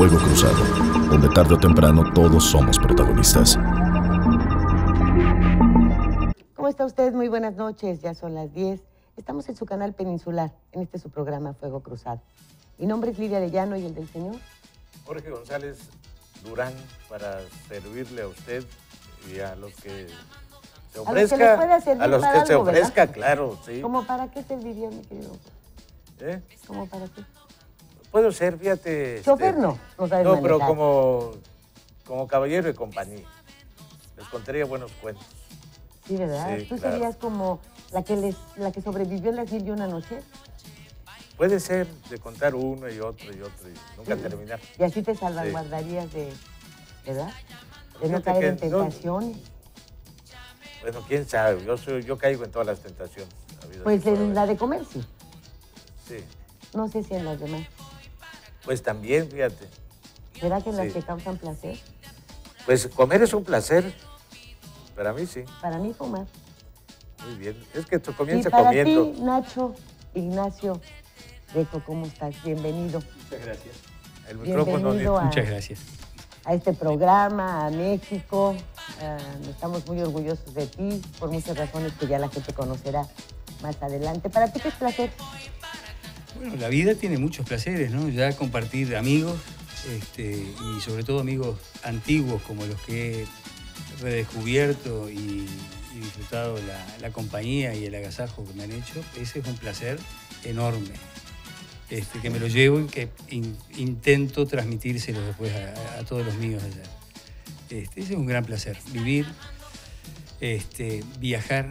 Fuego Cruzado, donde tarde o temprano todos somos protagonistas. ¿Cómo está usted? Muy buenas noches, ya son las 10. Estamos en su canal peninsular, en este su programa Fuego Cruzado. Mi nombre es Lilia Arellano y el del señor Jorge González Durán, para servirle a usted y a los que se ofrezca. A los que se ofrezca, claro, sí. ¿Cómo para qué serviría, mi querido? ¿Eh? ¿Cómo para qué? Puedo ser, fíjate. Chofer no. No, pero como caballero de compañía. Les contaría buenos cuentos. Sí, ¿verdad? Sí, tú claro. Serías como la que sobrevivió en las mil y una noches. Puede ser, de contar uno y otro y nunca sí. Terminar. Y así te salvaguardarías sí. De, ¿verdad? De no caer en tentaciones. No, bueno, quién sabe. Yo caigo en todas las tentaciones. Pues en la de comer, sí. Sí. No sé si en las demás. Pues también, fíjate. ¿Verdad que en sí. Las que causan placer? Pues comer es un placer. Para mí sí. Para mí fumar. Muy bien. Es que tú comienzas comiendo. Para ti, Nacho, Ignacio, Deco, ¿cómo estás? Bienvenido. Muchas gracias. El micrófono. Muchas gracias. A este programa, a México. Estamos muy orgullosos de ti, por muchas razones que ya la gente conocerá más adelante. ¿Para ti qué es placer? Bueno, la vida tiene muchos placeres, ¿no? Ya compartir amigos y sobre todo amigos antiguos como los que he redescubierto y disfrutado la compañía y el agasajo que me han hecho. Ese es un placer enorme, que me lo llevo y que intento transmitírselo después a todos los míos allá. Ese es un gran placer, vivir, viajar,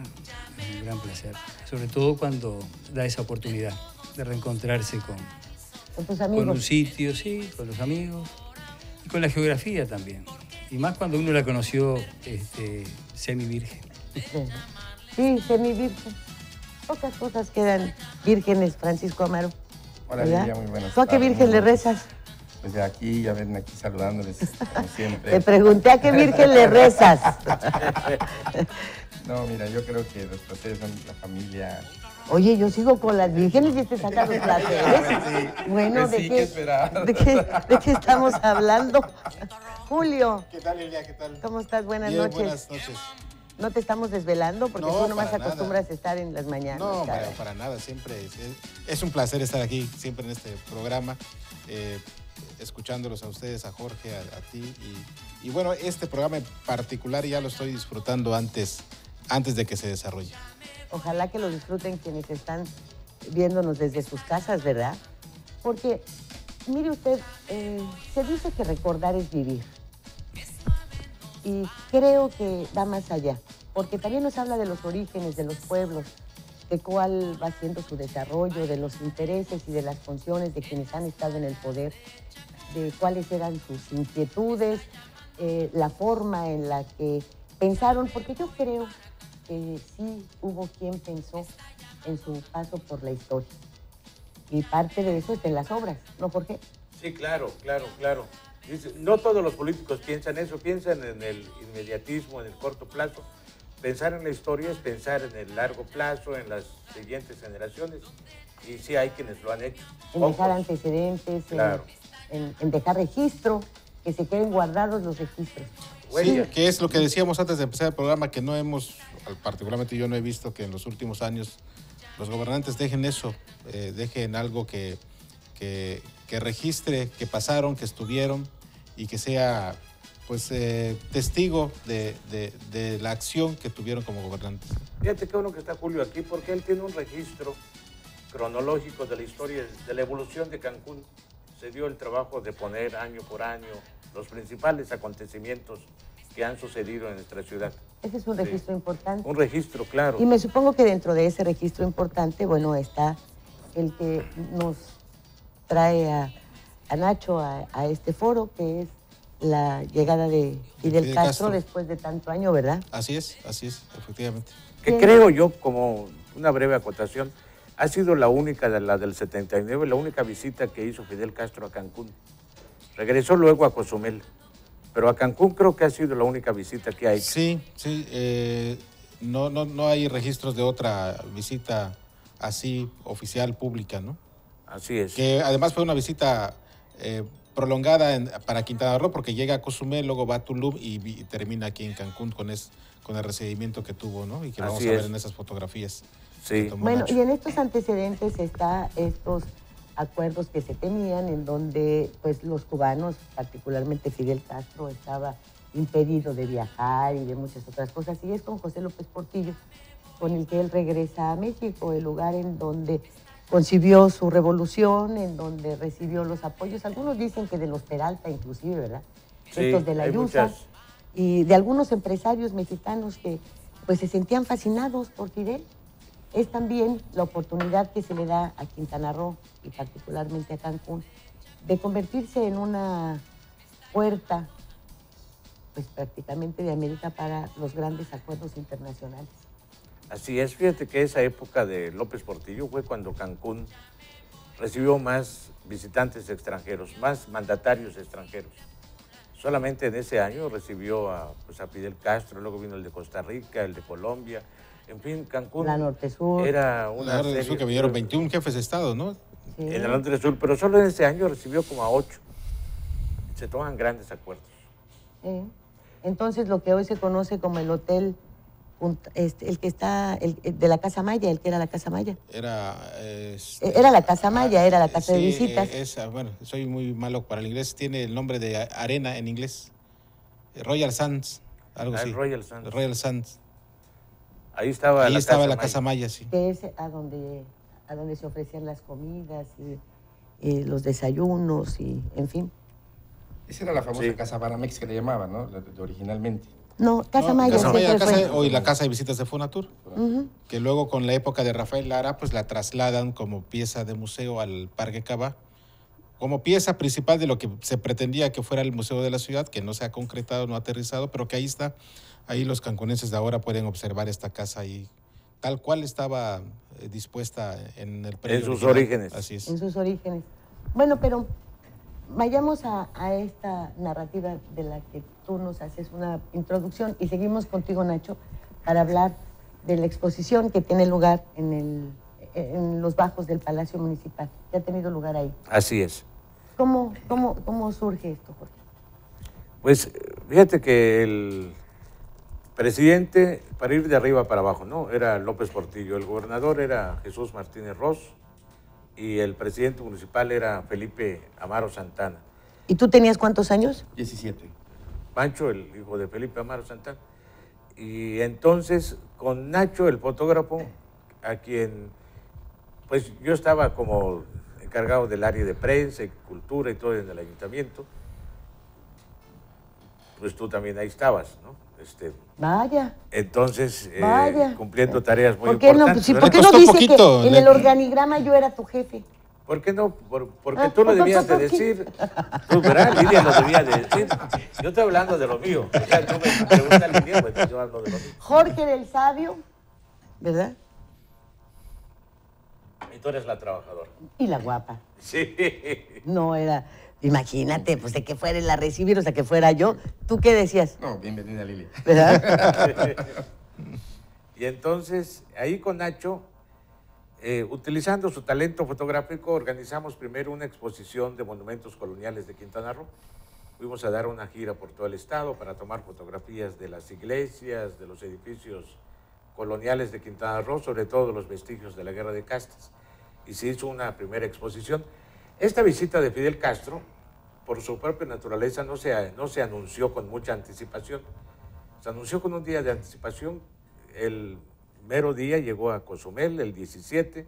es un gran placer, sobre todo cuando da esa oportunidad de reencontrarse con un sitio, sí, con los amigos y con la geografía también. Y más cuando uno la conoció semi-virgen. Sí, semi-virgen. Pocas cosas quedan vírgenes, Francisco Amaro. Hola, Lilia, muy buenas. ¿Tú a qué virgen le rezas? Pues de aquí, ya ven, aquí saludándoles, como siempre. Te pregunté a qué virgen le rezas. No, mira, yo creo que los placeres son la familia. Oye, yo sigo con las vírgenes y te sacan los placeres. Sí, bueno, pues sí, ¿de qué estamos hablando? Julio. ¿Qué tal, Lilia? ¿Qué tal? ¿Cómo estás? Buenas noches. Buenas noches. ¿No te estamos desvelando? Porque no, tú nomás acostumbras a estar en las mañanas. No, para nada. Siempre es un placer estar aquí, siempre en este programa, escuchándolos a ustedes, a Jorge, a ti. Y bueno, este programa en particular ya lo estoy disfrutando antes de que se desarrolle. Ojalá que lo disfruten quienes están viéndonos desde sus casas, ¿verdad? Porque, mire usted, se dice que recordar es vivir. Y creo que va más allá, porque también nos habla de los orígenes, de los pueblos, de cuál va siendo su desarrollo, de los intereses y de las funciones de quienes han estado en el poder, de cuáles eran sus inquietudes, la forma en la que pensaron, porque yo creo que sí hubo quien pensó en su paso por la historia. Y parte de eso está en las obras, ¿no, Jorge? Sí, claro, claro, claro. No todos los políticos piensan eso, piensan en el inmediatismo, en el corto plazo. Pensar en la historia es pensar en el largo plazo, en las siguientes generaciones. Y sí hay quienes lo han hecho. En dejar antecedentes, claro. en dejar registro, que se queden guardados los registros. Sí, que es lo que decíamos antes de empezar el programa, que no hemos, particularmente yo no he visto que en los últimos años los gobernantes dejen eso, dejen algo que registre, que pasaron, que estuvieron y que sea pues testigo de la acción que tuvieron como gobernantes. Fíjate qué bueno que está Julio aquí, porque él tiene un registro cronológico de la historia, de la evolución de Cancún. Se dio el trabajo de poner año por año los principales acontecimientos que han sucedido en nuestra ciudad. Ese es un registro importante. Un registro, claro. Y me supongo que dentro de ese registro importante, bueno, está el que nos trae a Nacho a este foro, que es la llegada de Fidel Castro después de tanto año, ¿verdad? Así es, efectivamente. Que creo yo, como una breve acotación, ha sido la única, la del 79, la única visita que hizo Fidel Castro a Cancún. Regresó luego a Cozumel, pero a Cancún creo que ha sido la única visita que ha hecho. Sí, sí, no hay registros de otra visita así oficial, pública, ¿no? Así es. Que además fue una visita prolongada para Quintana Roo, porque llega a Cozumel, luego va a Tulum y termina aquí en Cancún con el recibimiento que tuvo, ¿no? Y que vamos a ver en esas fotografías. Sí. Bueno, Nacho. Y en estos antecedentes está estos acuerdos que se tenían, en donde pues los cubanos, particularmente Fidel Castro, estaba impedido de viajar y de muchas otras cosas, y es con José López Portillo con el que él regresa a México, el lugar en donde concibió su revolución, en donde recibió los apoyos, algunos dicen que de los Peralta inclusive, ¿verdad? Sí, estos de la Yusa, y de algunos empresarios mexicanos que pues se sentían fascinados por Fidel. Es también la oportunidad que se le da a Quintana Roo y particularmente a Cancún de convertirse en una puerta pues prácticamente de América para los grandes acuerdos internacionales. Así es, fíjate que esa época de López Portillo fue cuando Cancún recibió más visitantes extranjeros, más mandatarios extranjeros. Solamente en ese año recibió a Fidel Castro, luego vino el de Costa Rica, el de Colombia. En fin, Cancún la Norte Sur. Era una la Norte Sur que vinieron 21 jefes de Estado, ¿no? Sí. En la Norte Sur, pero solo en ese año recibió como a 8. Se toman grandes acuerdos. Sí. Entonces, lo que hoy se conoce como el hotel, el que está de la Casa Maya, el que era la Casa Maya. Era la Casa Maya, era la casa de visitas. Bueno, soy muy malo para el inglés. Tiene el nombre de arena en inglés. Royal Sands, algo así. Royal Sands. Royal Sands. Ahí estaba la Casa Maya, sí. Que es a donde se ofrecían las comidas y los desayunos y, en fin. Esa era la famosa Casa Banamex que le llamaban, ¿no? Originalmente. No, Casa Maya. Hoy la Casa de Visitas de Fonatur, que luego con la época de Rafael Lara, pues la trasladan como pieza de museo al Parque Caba, como pieza principal de lo que se pretendía que fuera el Museo de la Ciudad, que no se ha concretado, no ha aterrizado, pero que ahí está. Ahí los cancunenses de ahora pueden observar esta casa ahí, tal cual estaba dispuesta en el periodo. En sus orígenes. Así es. En sus orígenes. Bueno, pero vayamos a esta narrativa de la que tú nos haces una introducción y seguimos contigo, Nacho, para hablar de la exposición que tiene lugar en los bajos del Palacio Municipal, que ha tenido lugar ahí. Así es. ¿Cómo surge esto, Jorge? Pues fíjate que el presidente, para ir de arriba para abajo, ¿no? Era López Portillo, el gobernador era Jesús Martínez Ross y el presidente municipal era Felipe Amaro Santana. ¿Y tú tenías cuántos años? 17. Pancho, el hijo de Felipe Amaro Santana. Y entonces con Nacho, el fotógrafo, a quien pues yo estaba como encargado del área de prensa y cultura y todo en el ayuntamiento, pues tú también ahí estabas, ¿no? Vaya. Entonces, cumpliendo tareas muy importantes. No, ¿por qué no dice poquito, que en el organigrama yo era tu jefe? ¿Por qué no? Porque tú lo debías de decir. Tú, ¿verdad? Lidia lo debía de decir. Yo estoy hablando de lo mío. O sea, tú me preguntas lo mío, pues yo hablo de lo mío. Jorge del Sabio, ¿verdad? Y tú eres la trabajadora. Y la guapa. Sí. No era... Imagínate, pues de que fuera él a recibir, o sea, que fuera yo. ¿Tú qué decías? No, bienvenida, Lili. ¿Verdad? Y entonces, ahí con Nacho, utilizando su talento fotográfico, organizamos primero una exposición de monumentos coloniales de Quintana Roo. Fuimos a dar una gira por todo el estado para tomar fotografías de las iglesias, de los edificios coloniales de Quintana Roo, sobre todo los vestigios de la Guerra de Castas. Y se hizo una primera exposición. Esta visita de Fidel Castro, por su propia naturaleza, no se anunció con mucha anticipación. Se anunció con un día de anticipación. El mero día llegó a Cozumel, el 17.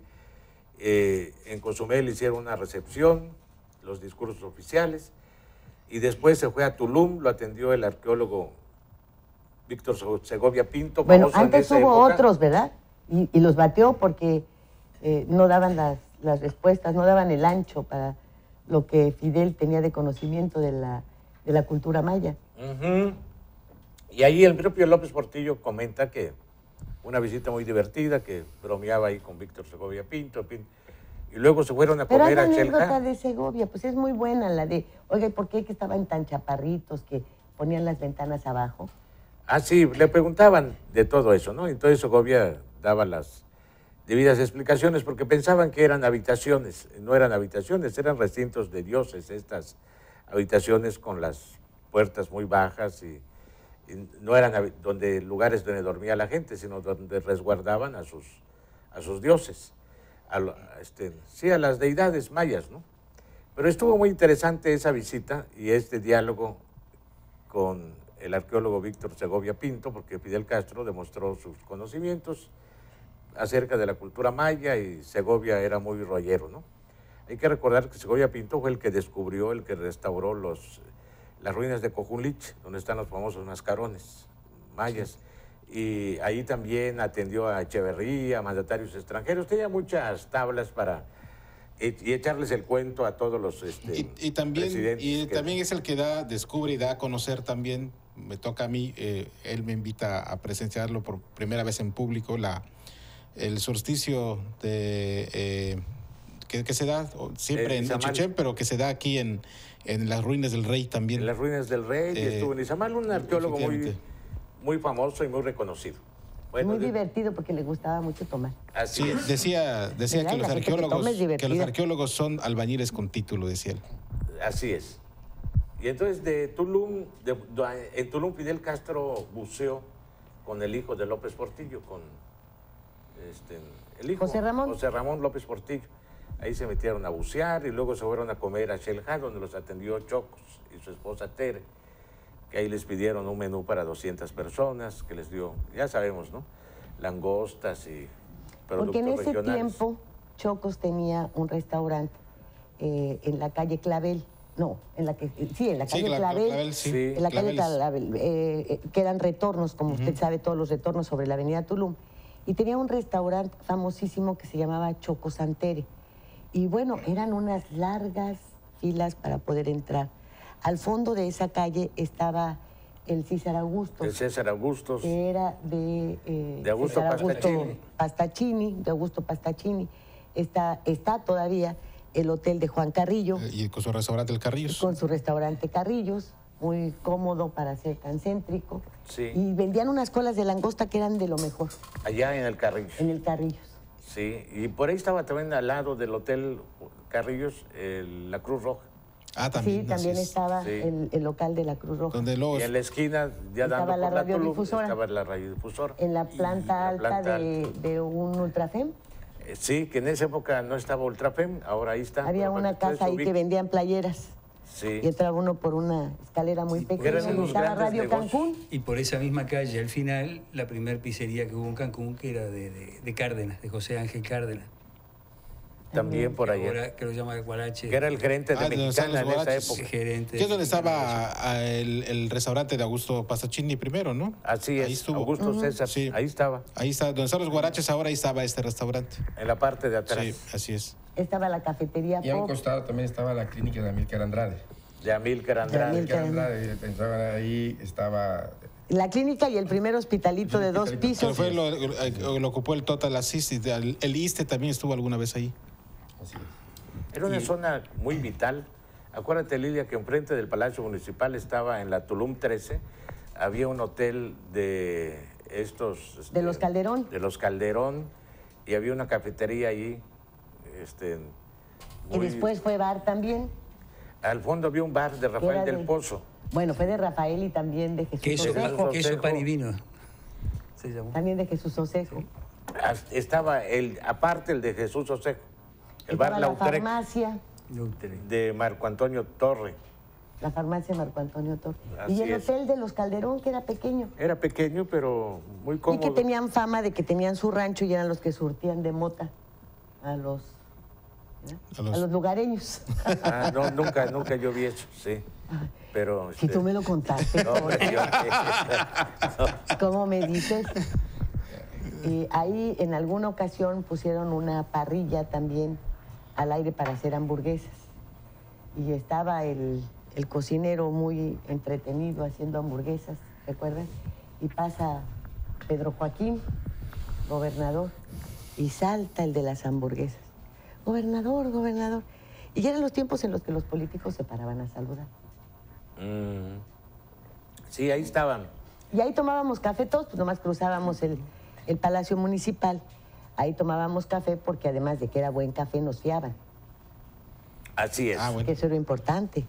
En Cozumel hicieron una recepción, los discursos oficiales. Y después se fue a Tulum, lo atendió el arqueólogo Víctor Segovia Pinto. Bueno, antes hubo otros, ¿verdad? Y los bateó porque no daban las respuestas, no daban el ancho para lo que Fidel tenía de conocimiento de la cultura maya. Uh-huh. Y ahí el propio López Portillo comenta que una visita muy divertida, que bromeaba ahí con Víctor Segovia Pinto, y luego se fueron a comer a Xel-Há. Pero la anécdota de Segovia, pues es muy buena la de, oiga, ¿por qué que estaban tan chaparritos que ponían las ventanas abajo? Ah, sí, le preguntaban de todo eso, ¿no? Entonces Segovia daba las debidas explicaciones, porque pensaban que eran habitaciones. No eran habitaciones, eran recintos de dioses, estas habitaciones con las puertas muy bajas y no eran donde, lugares donde dormía la gente, sino donde resguardaban a sus dioses, a las deidades mayas, ¿no? Pero estuvo muy interesante esa visita y este diálogo con el arqueólogo Víctor Segovia Pinto, porque Fidel Castro demostró sus conocimientos acerca de la cultura maya y Segovia era muy rollero, ¿no? Hay que recordar que Segovia Pinto fue el que descubrió, el que restauró las ruinas de Cojunlich, donde están los famosos mascarones mayas. Sí. Y ahí también atendió a Echeverría, a mandatarios extranjeros, tenía muchas tablas para y echarles el cuento a todos los presidentes. Y también es el que descubre y da a conocer también, me toca a mí, él me invita a presenciarlo por primera vez en público, el solsticio de... que se da siempre en Chichén, pero que se da aquí en las Ruinas del Rey también. En las Ruinas del Rey, estuvo en Izamal, un arqueólogo muy famoso y muy reconocido. Bueno, muy divertido porque le gustaba mucho tomar. Así es. Decía que los arqueólogos son albañiles con título, decía él. Así es. Y entonces en Tulum Fidel Castro buceó con el hijo de López Portillo, con el hijo José Ramón López Portillo. Ahí se metieron a bucear y luego se fueron a comer a Xel-Há, donde los atendió Chocos y su esposa Tere, que ahí les pidieron un menú para 200 personas, que les dio, ya sabemos, ¿no? Langostas y productos regionales. Porque en ese tiempo Chocos tenía un restaurante en la calle Clavel, en la calle Clavel, que eran retornos, como usted sabe, todos los retornos sobre la avenida Tulum. Y tenía un restaurante famosísimo que se llamaba Chocos Santere. Y bueno, eran unas largas filas para poder entrar. Al fondo de esa calle estaba el César Augusto. El César Augusto. Que era de Augusto Pastacini. De Augusto Pastacini. Está todavía el hotel de Juan Carrillo. Y con su restaurante Carrillos. Con su restaurante Carrillos, muy cómodo para ser tan céntrico. Sí. Y vendían unas colas de langosta que eran de lo mejor. Allá en el Carrillos. En el Carrillos. Sí, y por ahí estaba también al lado del Hotel Carrillos la Cruz Roja. Ah, también. Sí, también estaba el local de la Cruz Roja. Y en la esquina, ya dando por la Tulum, estaba la radiodifusora. En la planta alta de un Ultrafem. Sí, que en esa época no estaba Ultrafem, ahora ahí está. Había una casa ahí que vendían playeras. Sí. Y entraba uno por una escalera muy pequeña, estaba Radio Cancún. Y por esa misma calle, al final, la primera pizzería que hubo en Cancún, que era de Cárdenas, de José Ángel Cárdenas. También por ahí. Que lo llama Guarache. Que era el gerente de Mexicana en esa época. Que es donde estaba el restaurante de Augusto Pastacini primero, ¿no? Así es, ahí estuvo. Augusto César, sí. Ahí estaba. Ahí está, donde están los Guaraches ahora, ahí estaba este restaurante. En la parte de atrás. Sí, así es. Estaba la cafetería. Y a un costado también estaba la clínica de Amílcar Andrade. Estaba ahí, estaba... La clínica y el primer hospitalito de dos pisos. Pero lo ocupó el Total Assist, el ISSSTE también estuvo alguna vez ahí. Así es. Era una zona muy vital. Acuérdate, Lilia, que enfrente del Palacio Municipal estaba en la Tulum 13, había un hotel de estos... de los Calderón. De los Calderón, y había una cafetería ahí. Y después fue bar también. Al fondo había un bar de Rafael del Pozo. Bueno, fue de Rafael y también de Jesús Osejo. Queso, pan y vino. Se llamó. También de Jesús Osejo. Sí. Estaba, aparte el de Jesús Osejo, el bar Lautrec. La farmacia. De Marco Antonio Torre. La farmacia de Marco Antonio Torre. Así y el hotel de los Calderón, que era pequeño. Era pequeño, pero muy cómodo. Y que tenían fama de que tenían su rancho y eran los que surtían de mota a los lugareños. Ah, no, nunca yo vi eso, sí. Pero, si tú me lo contaste. No, ¿cómo me dices? Y ahí en alguna ocasión pusieron una parrilla también al aire para hacer hamburguesas. Y estaba el cocinero muy entretenido haciendo hamburguesas, ¿recuerdas? Y pasa Pedro Joaquín, gobernador, y salta el de las hamburguesas. Gobernador, gobernador. Y ya eran los tiempos en los que los políticos se paraban a saludar. Sí, ahí estaban. Y ahí tomábamos café todos, pues nomás cruzábamos el Palacio Municipal. Ahí tomábamos café porque además de que era buen café, nos fiaban. Así es. Ah, bueno. Que eso era importante.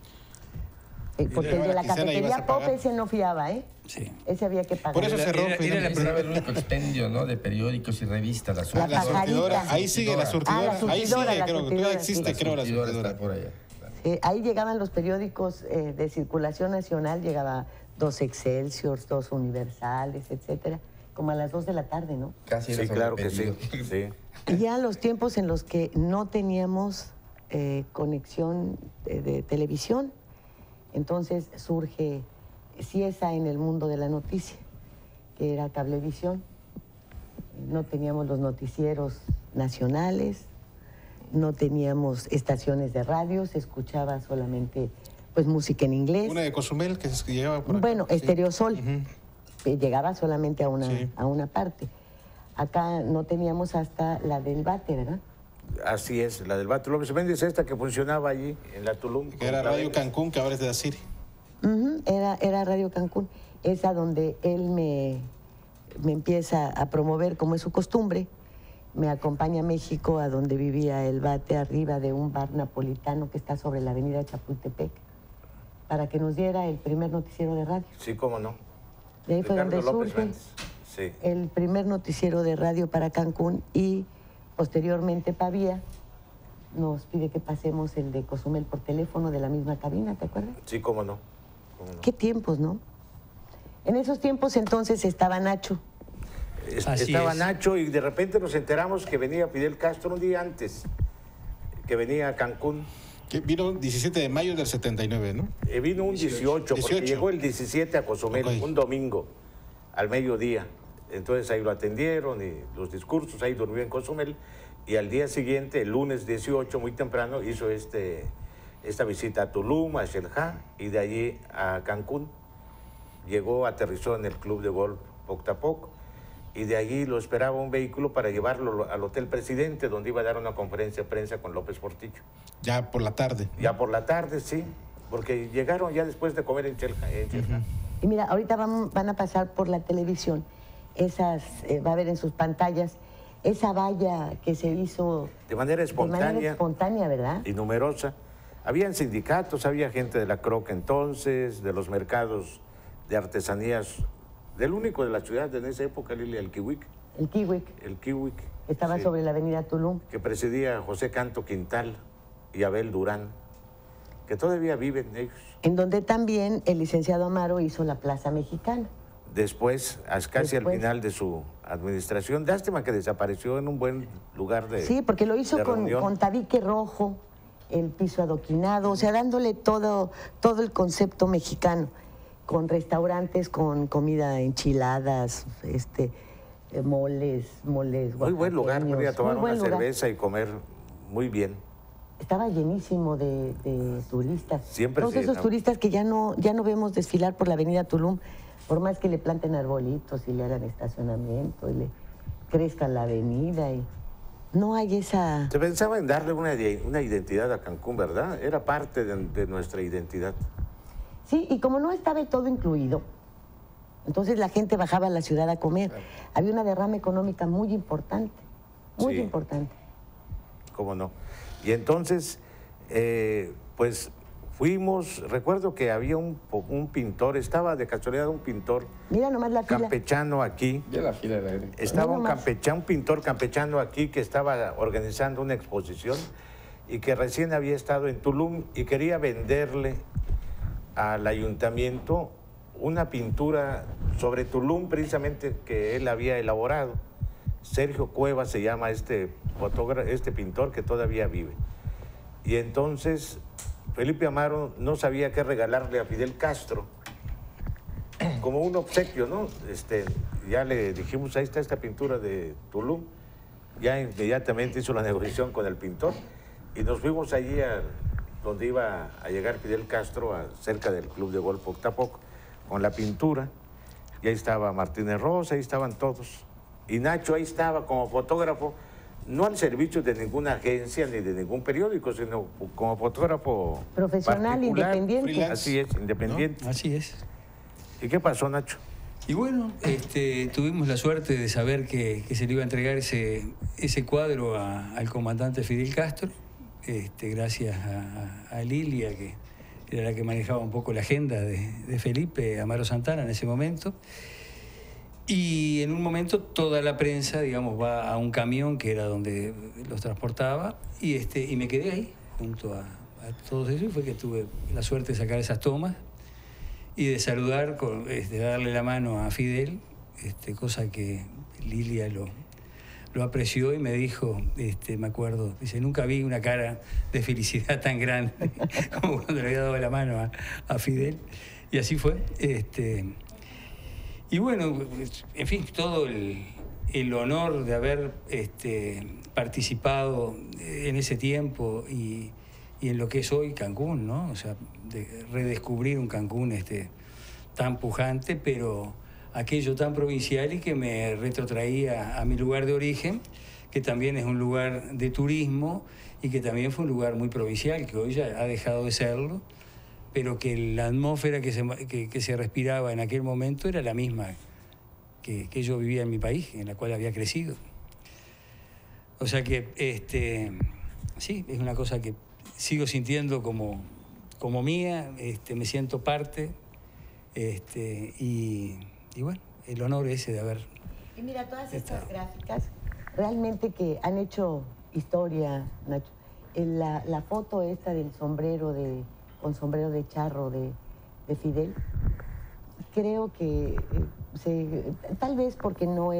Porque el de la cafetería Pop, ese no fiaba, ¿eh? Sí. Ese había que pagar. Por eso cerró. Era la primera vez el único expendio, ¿no? De periódicos y revistas. La surtidora. Ahí sigue la surtidora. Ah, la surtidora. Ahí sigue, creo. Todavía existe, creo, la surtidora. Por allá. Ahí llegaban los periódicos de circulación nacional, llegaba 2 Excelsior, 2 Universales, etcétera, como a las 2 de la tarde, ¿no? Casi. Sí, claro que sí. Sí. Ya los tiempos en los que no teníamos conexión de televisión, entonces surge CIESA en el mundo de la noticia, que era cablevisión. No teníamos los noticieros nacionales, no teníamos estaciones de radio, se escuchaba solamente pues música en inglés. Una de Cozumel que se llegaba por acá. Bueno, sí. Estereosol, que llegaba solamente a una, sí, a una parte. Acá no teníamos hasta la del Bate, ¿verdad? Así es, la del Bate. Lo que se vende es esta que funcionaba allí, en la Tulum. Que era Radio Cancún, que ahora es de la Siri. Era Radio Cancún. Esa donde él me empieza a promover, como es su costumbre. Me acompaña a México, a donde vivía el Bate, arriba de un bar napolitano que está sobre la avenida Chapultepec, para que nos diera el primer noticiero de radio. Sí, cómo no. De ahí fue donde surge el primer noticiero de radio para Cancún, y posteriormente Pavía nos pide que pasemos el de Cozumel por teléfono de la misma cabina, ¿te acuerdas? Sí, cómo no. Cómo no. Qué tiempos, ¿no? En esos tiempos entonces estaba Nacho. Estaba Nacho, y de repente nos enteramos que venía Fidel Castro un día antes, que venía a Cancún. Que vino el 17 de mayo del 79, ¿no? Vino un 18, porque llegó el 17 a Cozumel, un domingo, al mediodía. Entonces ahí lo atendieron y los discursos, ahí durmió en Cozumel. Y al día siguiente, el lunes 18, muy temprano, hizo esta visita a Tulum, a Xel-Há, y de allí a Cancún. Llegó, aterrizó en el club de golf Poctapoc, y de allí lo esperaba un vehículo para llevarlo al Hotel Presidente, donde iba a dar una conferencia de prensa con López Portillo. Ya por la tarde. Ya por la tarde, sí, porque llegaron ya después de comer en Xel-Há. Y mira, ahorita van a pasar por la televisión, esas va a ver en sus pantallas, esa valla que se hizo... De manera espontánea, ¿verdad? Y numerosa. Habían sindicatos, había gente de la Croc entonces, de los mercados de artesanías... Del único de la ciudad en esa época, Lilia, el Kiwik. El Kiwik. El Kiwik. Estaba sobre la avenida Tulum. Que presidía José Canto Quintal y Abel Durán, que todavía viven ellos. En donde también el licenciado Amaro hizo la Plaza Mexicana. Después, casi al final de su administración, lástima que desapareció en un buen lugar de... Sí, porque lo hizo con tabique rojo, el piso adoquinado, o sea, dándole todo el concepto mexicano, con restaurantes, con comida, enchiladas, moles. Muy buen lugar, podía tomar una cerveza y comer muy bien. Estaba llenísimo de turistas. Siempre. Todos esos turistas que ya no vemos desfilar por la avenida Tulum, por más que le planten arbolitos y le hagan estacionamiento y le crezcan la avenida. No hay esa... Se pensaba en darle una identidad a Cancún, ¿verdad? Era parte de nuestra identidad. Sí, y como no estaba todo incluido, entonces la gente bajaba a la ciudad a comer. Claro. Había una derrama económica muy importante, muy importante. ¿Cómo no? Y entonces, pues fuimos, recuerdo que había un pintor, estaba de casualidad un pintor. Mira nomás la fila. Campechano aquí. Ya la fila de la Estaba un pintor campechano aquí que estaba organizando una exposición y que recién había estado en Tulum y quería venderle al ayuntamiento una pintura sobre Tulum, precisamente, que él había elaborado. Sergio Cueva se llama este pintor que todavía vive. Y entonces Felipe Amaro no sabía qué regalarle a Fidel Castro como un obsequio, ¿no? Ya le dijimos, ahí está esta pintura de Tulum. Ya inmediatamente hizo la negociación con el pintor y nos fuimos allí a donde iba a llegar Fidel Castro, cerca del club de golf Poctapoc, con la pintura. Y ahí estaba Martínez Rosa, ahí estaban todos. Y Nacho ahí estaba como fotógrafo, no al servicio de ninguna agencia ni de ningún periódico, sino como fotógrafo profesional, independiente. Freelance. Así es, independiente. ¿No? Así es. ¿Y qué pasó, Nacho? Y bueno, tuvimos la suerte de saber que se le iba a entregar ese cuadro al comandante Fidel Castro. Gracias a Lilia, que era la que manejaba un poco la agenda de Felipe Amaro Santana en ese momento. Y en un momento toda la prensa, digamos, va a un camión que era donde los transportaba y me quedé ahí junto a todos ellos. Fue que tuve la suerte de sacar esas tomas y de saludar, de darle la mano a Fidel, cosa que Lilia lo apreció y me dijo, me acuerdo, dice, nunca vi una cara de felicidad tan grande como cuando le había dado la mano a Fidel. Y así fue. Y bueno, en fin, todo el honor de haber participado en ese tiempo y en lo que es hoy Cancún, ¿no? O sea, de redescubrir un Cancún tan pujante, pero aquello tan provincial y que me retrotraía a mi lugar de origen, que también es un lugar de turismo y que también fue un lugar muy provincial, que hoy ya ha dejado de serlo, pero que la atmósfera que se respiraba en aquel momento era la misma que yo vivía en mi país, en la cual había crecido. O sea que, sí, es una cosa que sigo sintiendo como mía, me siento parte, y bueno, el honor ese de haber Y mira, todas estas gráficas realmente que han hecho historia, Nacho. La foto esta del sombrero con sombrero de charro de Fidel, creo que tal vez porque no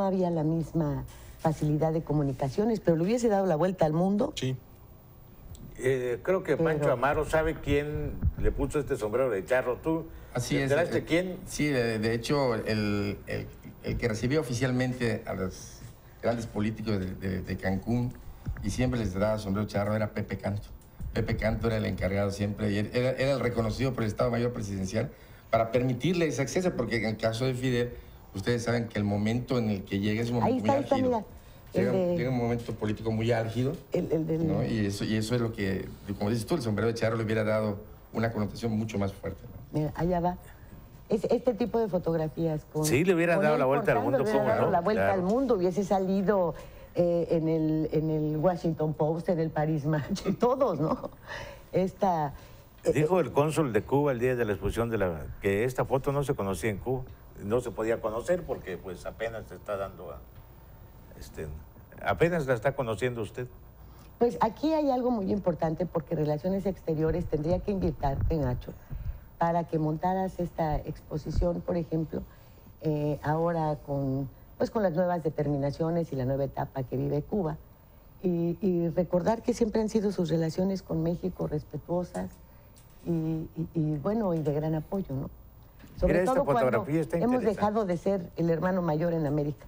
había la misma facilidad de comunicaciones, pero le hubiese dado la vuelta al mundo. Sí. Creo que Pancho Amaro sabe quién le puso este sombrero de charro. ¿Tú te enteraste quién? Sí, de hecho, el que recibió oficialmente a los grandes políticos de Cancún y siempre les daba sombrero charro era Pepe Canto. Pepe Canto era el encargado siempre, y era el reconocido por el Estado Mayor Presidencial para permitirle ese acceso, porque en el caso de Fidel, ustedes saben que el momento en el que llega es un momento muy álgido. Tiene un momento político muy álgido, ¿no? Y eso es lo que, como dices tú, el sombrero de charro le hubiera dado una connotación mucho más fuerte, ¿no? Mira, allá va. Este tipo de fotografías con... Sí, le hubieran dado la vuelta al mundo, ¿cómo no? Le hubieran dado la vuelta al mundo, hubiese salido en el Washington Post, en el Paris Match, todos, ¿no? Dijo el cónsul de Cuba el día de la exposición que esta foto no se conocía en Cuba, no se podía conocer porque pues apenas se está dando apenas la está conociendo usted. Pues aquí hay algo muy importante porque Relaciones Exteriores tendría que invitarte, Nacho, para que montaras esta exposición, por ejemplo, ahora con las nuevas determinaciones y la nueva etapa que vive Cuba, y recordar que siempre han sido sus relaciones con México respetuosas y bueno, y de gran apoyo, ¿no? Sobre todo cuando hemos dejado de ser el hermano mayor en América.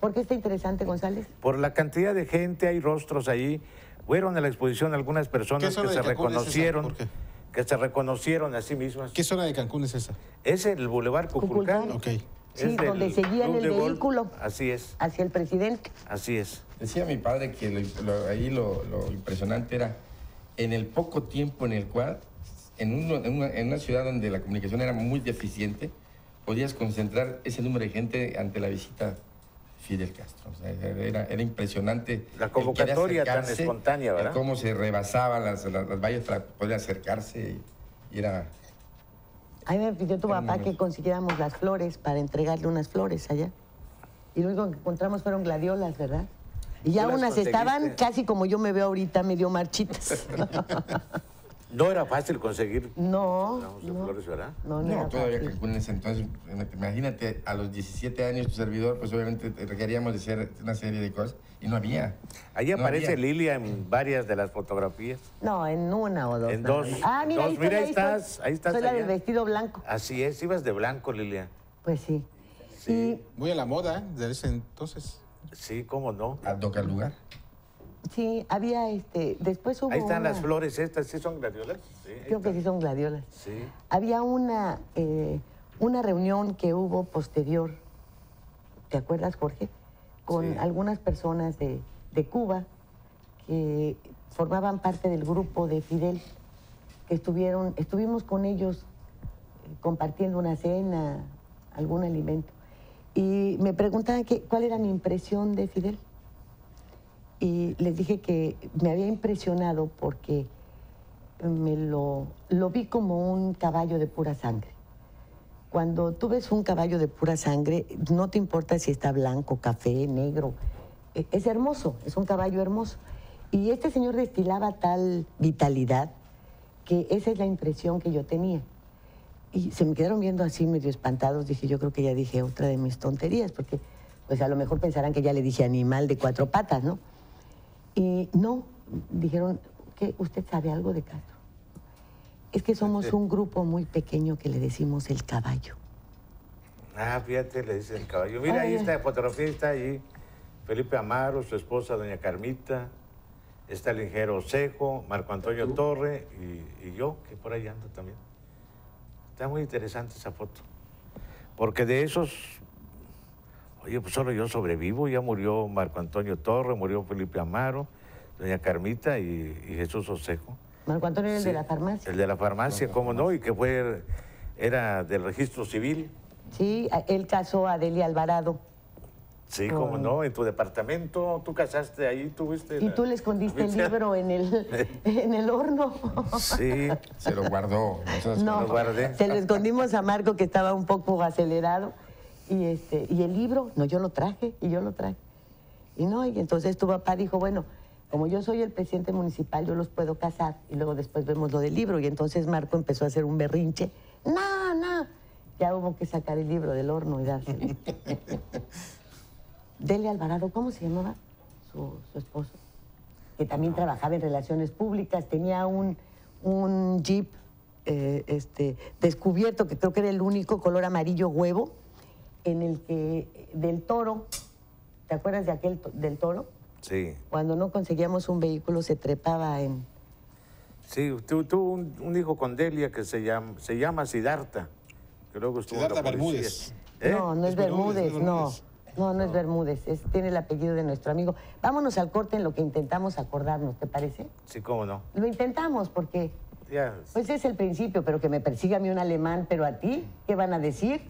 ¿Por qué está interesante, González? Por la cantidad de gente, hay rostros ahí. Fueron a la exposición algunas personas que se reconocieron. ¿Por qué? Que se reconocieron a sí mismas. ¿Qué zona de Cancún es esa? Es el Boulevard Cuculcán. Ok. Sí, donde seguían el vehículo. Así es. Hacia el presidente. Así es. Decía mi padre que ahí lo impresionante era en el poco tiempo en el cual, en una ciudad donde la comunicación era muy deficiente, podías concentrar ese número de gente ante la visita Fidel Castro. O sea, era impresionante. La convocatoria tan espontánea, ¿verdad? Cómo se rebasaban las vallas para poder acercarse. Y era... A mí me pidió tu papá que consiguiéramos las flores para entregarle unas flores allá. Y lo único que encontramos fueron gladiolas, ¿verdad? Y ya unas estaban casi como yo me veo ahorita, medio marchitas. No era fácil conseguir. No, flores, ¿verdad? No, todavía Cancún en ese entonces. Imagínate, a los 17 años tu servidor, pues obviamente requeríamos de hacer una serie de cosas y no había. Ahí aparece Lilia en varias de las fotografías. No, en una o dos. En dos. Ah, mira, ahí estás. Soy la del vestido blanco. Así es, ibas de blanco, Lilia. Pues sí. Sí. Muy a la moda, ¿eh? Desde ese entonces. Sí, cómo no. A tocar lugar. Sí, había después hubo. Ahí están las flores estas, ¿sí son gladiolas? Sí, creo que sí son gladiolas. Sí. Había una reunión que hubo posterior, ¿te acuerdas, Jorge? Con algunas personas de Cuba que formaban parte del grupo de Fidel, que estuvimos con ellos compartiendo una cena, algún alimento. Y me preguntaban cuál era mi impresión de Fidel. Y les dije que me había impresionado porque lo vi como un caballo de pura sangre. Cuando tú ves un caballo de pura sangre, no te importa si está blanco, café, negro. Es hermoso, es un caballo hermoso. Y este señor destilaba tal vitalidad que esa es la impresión que yo tenía. Y se me quedaron viendo así medio espantados. Dije, yo creo que ya dije otra de mis tonterías, porque pues a lo mejor pensarán que ya le dije animal de cuatro patas, ¿no? Y no, dijeron, ¿qué? ¿Usted sabe algo de Castro? Es que somos un grupo muy pequeño que le decimos el caballo. Ah, fíjate, le dicen el caballo. Mira, ahí está la fotografía, está allí. Felipe Amaro, su esposa, doña Carmita. Está el ingeniero Osejo, Marco Antonio Torre y yo, que por ahí ando también. Está muy interesante esa foto. Porque de esos... Oye, pues solo yo sobrevivo. Ya murió Marco Antonio Torre, murió Felipe Amaro, doña Carmita y Jesús Osejo. Marco Antonio era el de la farmacia. El de la farmacia, cómo no, y que fue, era del registro civil. Sí, él casó a Delia Alvarado. Sí, cómo no, en tu departamento, tú casaste ahí, tuviste... Y tú le escondiste el libro en el horno. Sí, se lo guardó. No, se lo escondimos a Marco, que estaba un poco acelerado. Y el libro, no, yo lo traje, y yo lo traje. Y no, y entonces tu papá dijo, bueno, como yo soy el presidente municipal, yo los puedo casar, y luego después vemos lo del libro. Y entonces Marco empezó a hacer un berrinche. ¡No, no! Ya hubo que sacar el libro del horno y dárselo. Delia Alvarado, ¿cómo se llamaba su esposo? Que también trabajaba en relaciones públicas, tenía un jeep descubierto, que creo que era el único color amarillo huevo, en el que, del Toro, ¿te acuerdas de aquel del Toro? Sí. Cuando no conseguíamos un vehículo se trepaba en... Sí, tuvo un hijo con Delia que se llama Siddhartha. Que luego estuvo Siddhartha Bermúdez. ¿Eh? No, no es Bermúdez, no es Bermúdez, tiene el apellido de nuestro amigo. Vámonos al corte en lo que intentamos acordarnos, ¿te parece? Sí, cómo no. Lo intentamos porque... Yes. Pues es el principio, pero que me persiga a mí un alemán, pero a ti, ¿qué van a decir?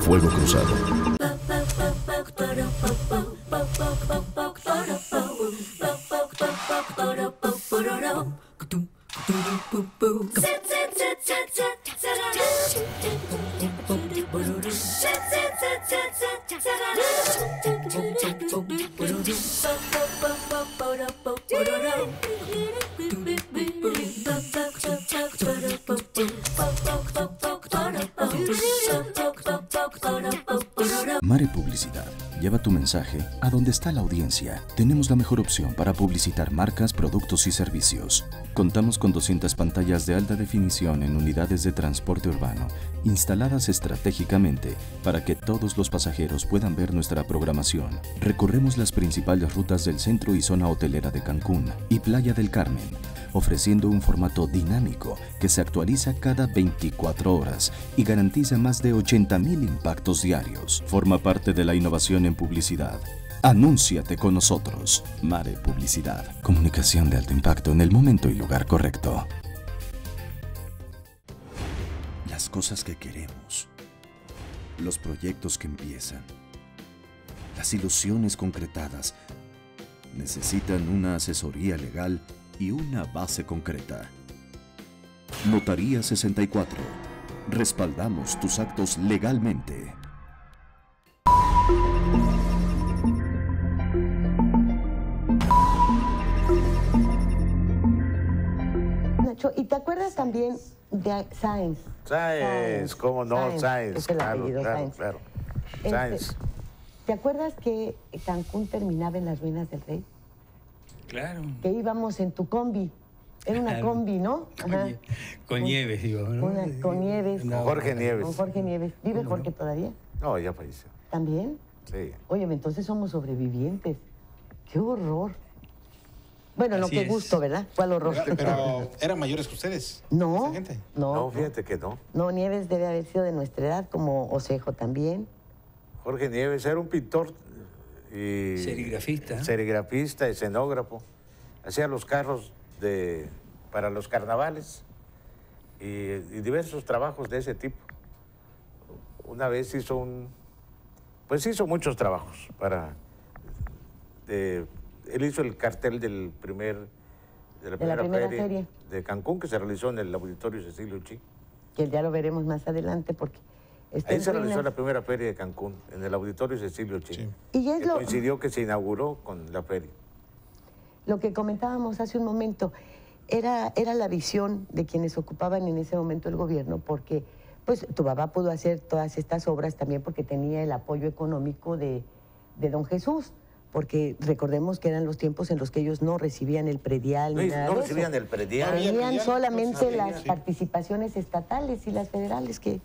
Fuego cruzado. Mare Publicidad. Lleva tu mensaje a donde está la audiencia. Tenemos la mejor opción para publicitar marcas, productos y servicios. Contamos con 200 pantallas de alta definición en unidades de transporte urbano, instaladas estratégicamente para que todos los pasajeros puedan ver nuestra programación. Recorremos las principales rutas del centro y zona hotelera de Cancún y Playa del Carmen, ofreciendo un formato dinámico que se actualiza cada 24 horas y garantiza más de 80,000 impactos diarios. Forma parte de la innovación en publicidad. Anúnciate con nosotros. Mare Publicidad. Comunicación de alto impacto en el momento y lugar correcto. Las cosas que queremos. Los proyectos que empiezan. Las ilusiones concretadas. Necesitan una asesoría legal y una base concreta. Notaría 64. Respaldamos tus actos legalmente. Nacho, ¿y te acuerdas también de Sáenz? Sáenz, cómo no, Sáenz. Claro, claro, claro. Sáenz. ¿Te acuerdas que Cancún terminaba en las Ruinas del Rey? Claro. Que íbamos en tu combi. Era una combi, ¿no? Ajá. Con Nieves, digo, ¿no? Con Nieves. No, Jorge Nieves. Con Jorge Nieves. ¿Vive Jorge todavía? No, ya falleció. ¿También? Sí. Óyeme, entonces somos sobrevivientes. ¡Qué horror! Bueno, así no, qué gusto, ¿verdad? ¿Cuál horror? Pero eran mayores que ustedes. No, gente. No, fíjate que no. No, Nieves debe haber sido de nuestra edad, como Osejo también. Jorge Nieves era un pintor... Y serigrafista. Serigrafista, escenógrafo. Hacía los carros para los carnavales y diversos trabajos de ese tipo. Una vez hizo un pues hizo muchos trabajos para... él hizo el cartel del de la primera feria de Cancún, que se realizó en el Laboratorio Cecilio Chi. Que ya lo veremos más adelante porque... Ahí se realizó la primera feria de Cancún, en el Auditorio Cecilio Chi. Sí. Y ya es lo... coincidió que se inauguró con la feria. Lo que comentábamos hace un momento era la visión de quienes ocupaban en ese momento el gobierno, porque pues tu papá pudo hacer todas estas obras también porque tenía el apoyo económico de don Jesús, porque recordemos que eran los tiempos en los que ellos no recibían el predial. Tenían solamente las participaciones estatales y las federales que...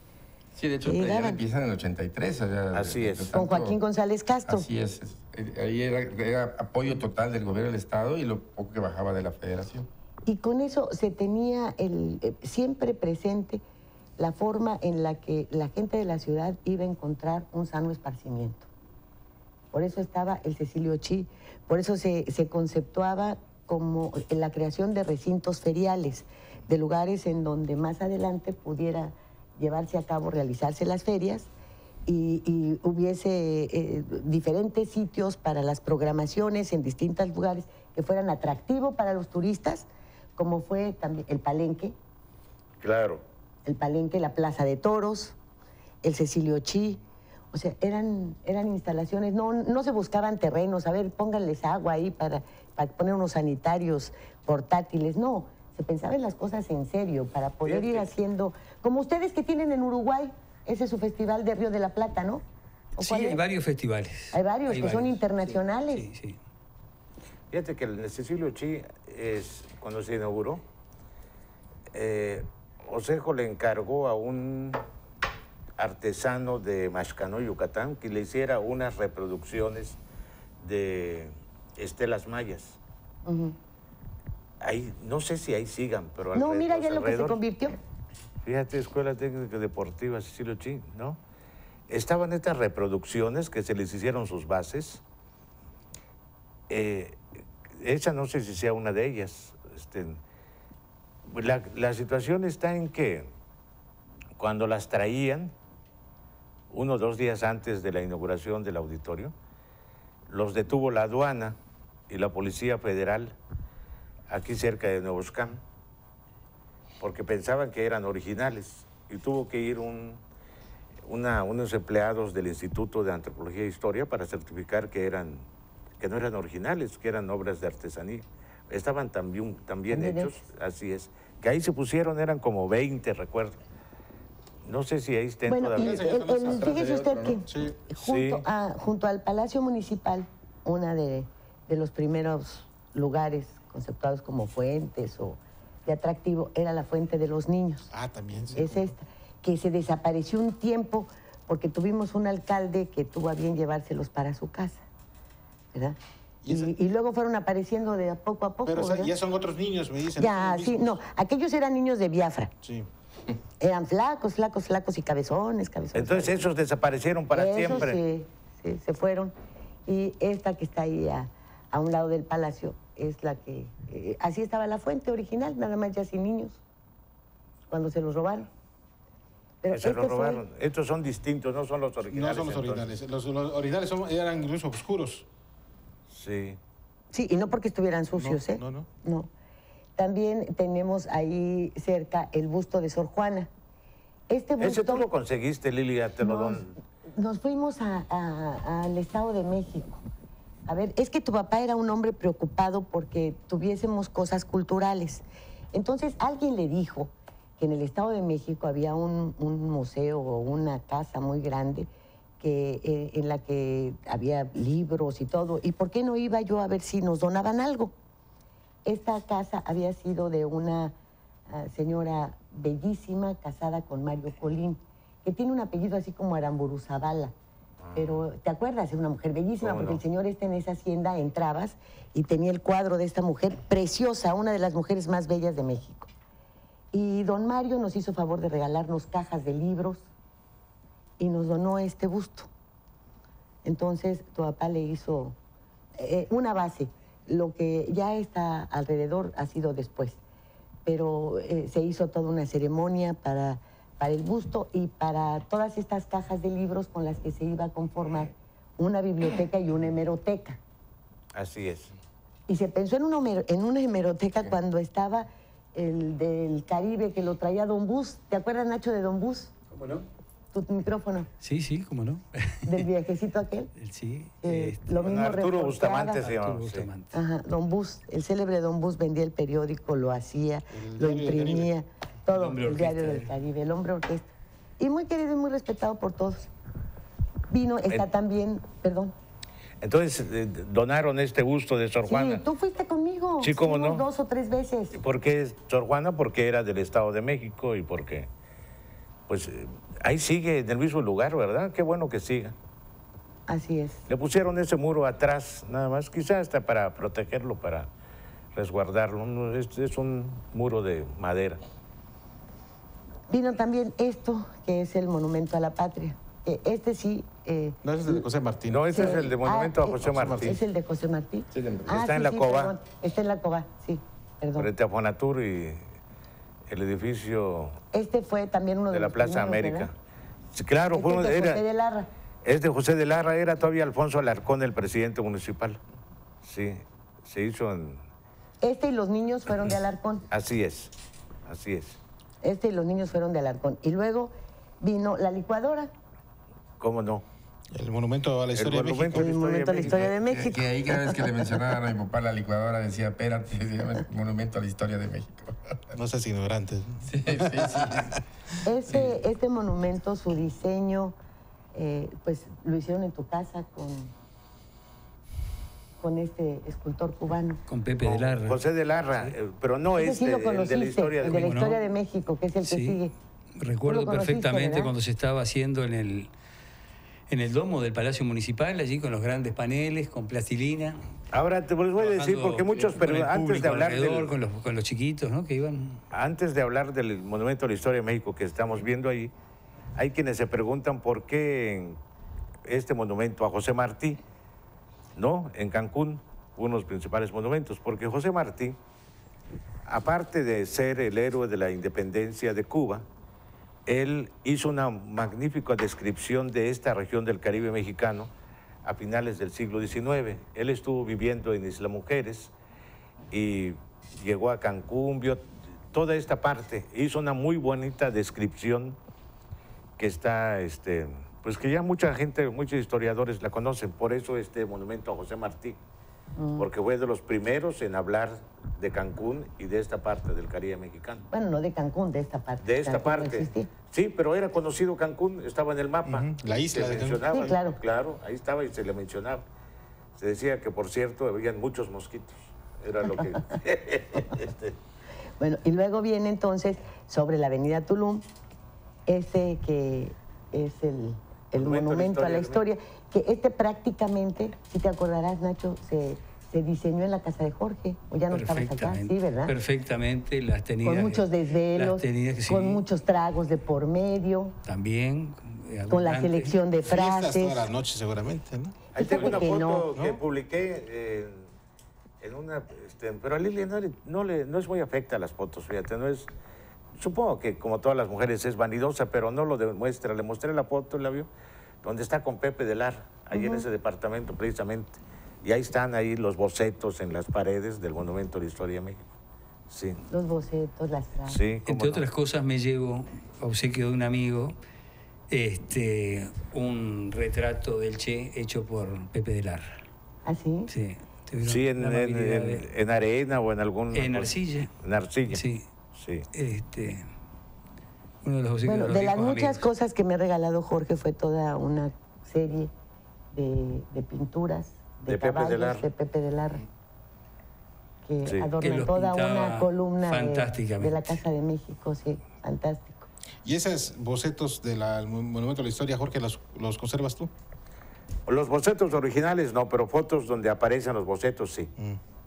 Sí, de hecho, el taller empieza en el 83. O sea, así es. Con Joaquín González Castro. Así es. Ahí era apoyo total del gobierno del Estado y lo poco que bajaba de la federación. Y con eso se tenía siempre presente la forma en la que la gente de la ciudad iba a encontrar un sano esparcimiento. Por eso estaba el Cecilio Chi, por eso se conceptuaba como la creación de recintos feriales, de lugares en donde más adelante pudiera... llevarse a cabo, realizarse las ferias y hubiese diferentes sitios para las programaciones en distintos lugares que fueran atractivos para los turistas, como fue también el Palenque. Claro. El Palenque, la Plaza de Toros, el Cecilio Chi. O sea, eran instalaciones, no se buscaban terrenos, a ver, pónganles agua ahí para poner unos sanitarios portátiles, no. Se pensaba en las cosas en serio para poder ir haciendo... Como ustedes que tienen en Uruguay, ese es su festival de Río de la Plata, ¿no? Sí, hay varios festivales. Hay varios que son internacionales. Sí, sí. Fíjate que el Cecilio Chi, cuando se inauguró, Osejo le encargó a un artesano de Maxcanó, Yucatán, que le hiciera unas reproducciones de estelas mayas. Uh-huh. Ahí, no sé si ahí sigan, pero... No, mira ya lo que se convirtió. Fíjate, Escuela Técnica Deportiva Cecilio Chi, ¿no? Estaban estas reproducciones que se les hicieron sus bases. Esa no sé si sea una de ellas. La situación está en que cuando las traían, 1 o 2 días antes de la inauguración del auditorio, los detuvo la aduana y la Policía Federal aquí cerca de Nuevoscam, porque pensaban que eran originales y tuvo que ir unos empleados del Instituto de Antropología e Historia para certificar que no eran originales, que eran obras de artesanía. Estaban también hechos, así es. Que ahí se pusieron, eran como 20, recuerdo. No sé si ahí estén todavía. Fíjese usted que junto al Palacio Municipal, una de los primeros lugares conceptuados como fuentes o de atractivo, era la Fuente de los Niños. Ah, también sí. Es esta, que se desapareció un tiempo porque tuvimos un alcalde que tuvo a bien llevárselos para su casa, ¿verdad? Y luego fueron apareciendo de poco a poco. Pero ya son otros niños, me dicen. Ya, sí, no, aquellos eran niños de Biafra. Sí. Eran flacos, flacos, flacos y cabezones. Entonces esos desaparecieron para siempre. Sí, se fueron. Y esta que está ahí a un lado del palacio, es la que... así estaba la fuente original, nada más ya sin niños, cuando se los robaron. Pero se los robaron. Estos son distintos, no son los originales. No son los originales. Los originales eran incluso oscuros. Sí. Sí, y no porque estuvieran sucios, no, ¿eh? No. También tenemos ahí cerca el busto de Sor Juana. Este busto... ¿Ese tú lo conseguiste, Lilia? Te lo don... Nos fuimos al Estado de México. A ver, es que tu papá era un hombre preocupado porque tuviésemos cosas culturales. Entonces, alguien le dijo que en el Estado de México había un museo o una casa muy grande en la que había libros y todo. ¿Y por qué no iba yo a ver si nos donaban algo? Esta casa había sido de una señora bellísima casada con Mario Colín, que tiene un apellido así como Aramburu Zavala. Pero, ¿te acuerdas? Es una mujer bellísima, porque el señor en esa hacienda entrabas y tenía el cuadro de esta mujer preciosa, una de las mujeres más bellas de México. Y don Mario nos hizo favor de regalarnos cajas de libros y nos donó este busto. Entonces, tu papá le hizo una base. Lo que ya está alrededor ha sido después. Pero se hizo toda una ceremonia para el busto y para todas estas cajas de libros con las que se iba a conformar una biblioteca y una hemeroteca. Así es. Y se pensó en una hemeroteca cuando estaba el del Caribe, que lo traía Don Bus. ¿Te acuerdas, Nacho, de Don Bus? ¿Cómo no? Tu micrófono. Sí, sí, cómo no. Del viajecito aquel. Sí. Lo mismo Arturo Bustamante se llamaba. Bustamante. Ajá, Don Bus, el célebre Don Bus vendía el periódico, lo hacía, lo imprimía, todo el diario del Caribe, el hombre orquesta. Y muy querido y muy respetado por todos. Vino, está también, perdón. Entonces, donaron este gusto de Sor Juana. Sí, tú fuiste conmigo. Sí, cómo no. 2 o 3 veces. ¿Por qué Sor Juana? Porque era del Estado de México y porque... Pues ahí sigue en el mismo lugar, ¿verdad? Qué bueno que siga. Así es. Le pusieron ese muro atrás, nada más, quizás hasta para protegerlo, para resguardarlo. Es un muro de madera. Vino también esto, que es el Monumento a la Patria. Este sí... no, ese es el de José Martí. No, ese es el de Monumento a José Martí. Es el de José Martí. Sí, está en la Cova. Está en la Cova, sí, perdón. Frente a Fonatur y el edificio... Este fue también uno de los primeros, Plaza América. Sí, claro, fue uno de... José de Larra. Este José de Larra era todavía Alfonso Alarcón, el presidente municipal. Sí, se hizo en... Este y los niños fueron de Alarcón. Así es, así es. Este y los niños fueron de Alarcón. Y luego vino la licuadora. ¿Cómo no? El Monumento a la Historia de México. El Monumento a la Historia de México. Que ahí cada vez que le mencionaban a mi papá la licuadora decía, espérate, se llama Monumento a la Historia de México. No seas ignorante. Sí, sí, sí. Este monumento, su diseño, pues lo hicieron en tu casa con este escultor cubano. Con Pepe de Larra. José de Larra, pero no es el de la Historia de México. El de la Historia de México, que es el que sigue. Recuerdo perfectamente cuando se estaba haciendo en el domo del Palacio Municipal, allí con los grandes paneles, con plastilina. Ahora te voy a decir, porque muchos, pero antes de hablar del, con los chiquitos, ¿no? Que iban. Antes de hablar del Monumento a la Historia de México que estamos viendo ahí, hay quienes se preguntan por qué este monumento a José Martí, ¿no? En Cancún, uno de los principales monumentos, porque José Martí, aparte de ser el héroe de la independencia de Cuba, él hizo una magnífica descripción de esta región del Caribe mexicano a finales del siglo XIX. Él estuvo viviendo en Isla Mujeres y llegó a Cancún, vio toda esta parte. Hizo una muy bonita descripción que está, pues que ya mucha gente, muchos historiadores la conocen. Por eso este monumento a José Martí, porque fue de los primeros en hablar de Cancún y de esta parte del Caribe mexicano. Bueno, no de Cancún, de esta parte. De esta parte. Sí, pero era conocido Cancún, estaba en el mapa. La isla de Cancún. Sí, claro. Claro, ahí estaba y se le mencionaba. Se decía que, por cierto, habían muchos mosquitos. Era lo que... Bueno, y luego viene entonces, sobre la avenida Tulum, este que es el monumento a la historia, que este prácticamente, si te acordarás, Nacho, se diseñó en la casa de Jorge, o ya no estabas acá, sí, ¿verdad? Perfectamente, las tenía. Con muchos desvelos, con muchos tragos de por medio. También. Con la selección de frases. Fiestas toda la noche seguramente, ¿no? Ahí tengo una foto que publiqué en una... pero a Lilia no es muy afecta a las fotos, fíjate, no es... Supongo que como todas las mujeres es vanidosa, pero no lo demuestra. Le mostré la foto, la vio, donde está con Pepe de Larra, ahí en ese departamento precisamente. Y ahí están ahí los bocetos en las paredes del Monumento a la Historia de México. Sí. Los bocetos, las frases. Sí, entre otras cosas me llevo a obsequio de un amigo un retrato del Che hecho por Pepe de Larra. ¿Ah, sí? Sí, sí, en arena o en algún... En arcilla. En arcilla. Sí. Sí. Uno de los obsequios de las muchas cosas que me ha regalado Jorge fue toda una serie de pinturas. De Pepe de Larra. De Pepe de Larra, que sí, adorna toda una columna de la Casa de México, sí, fantástico. ¿Y esos bocetos del Monumento a la Historia, Jorge, los conservas tú? Los bocetos originales no, pero fotos donde aparecen los bocetos, sí.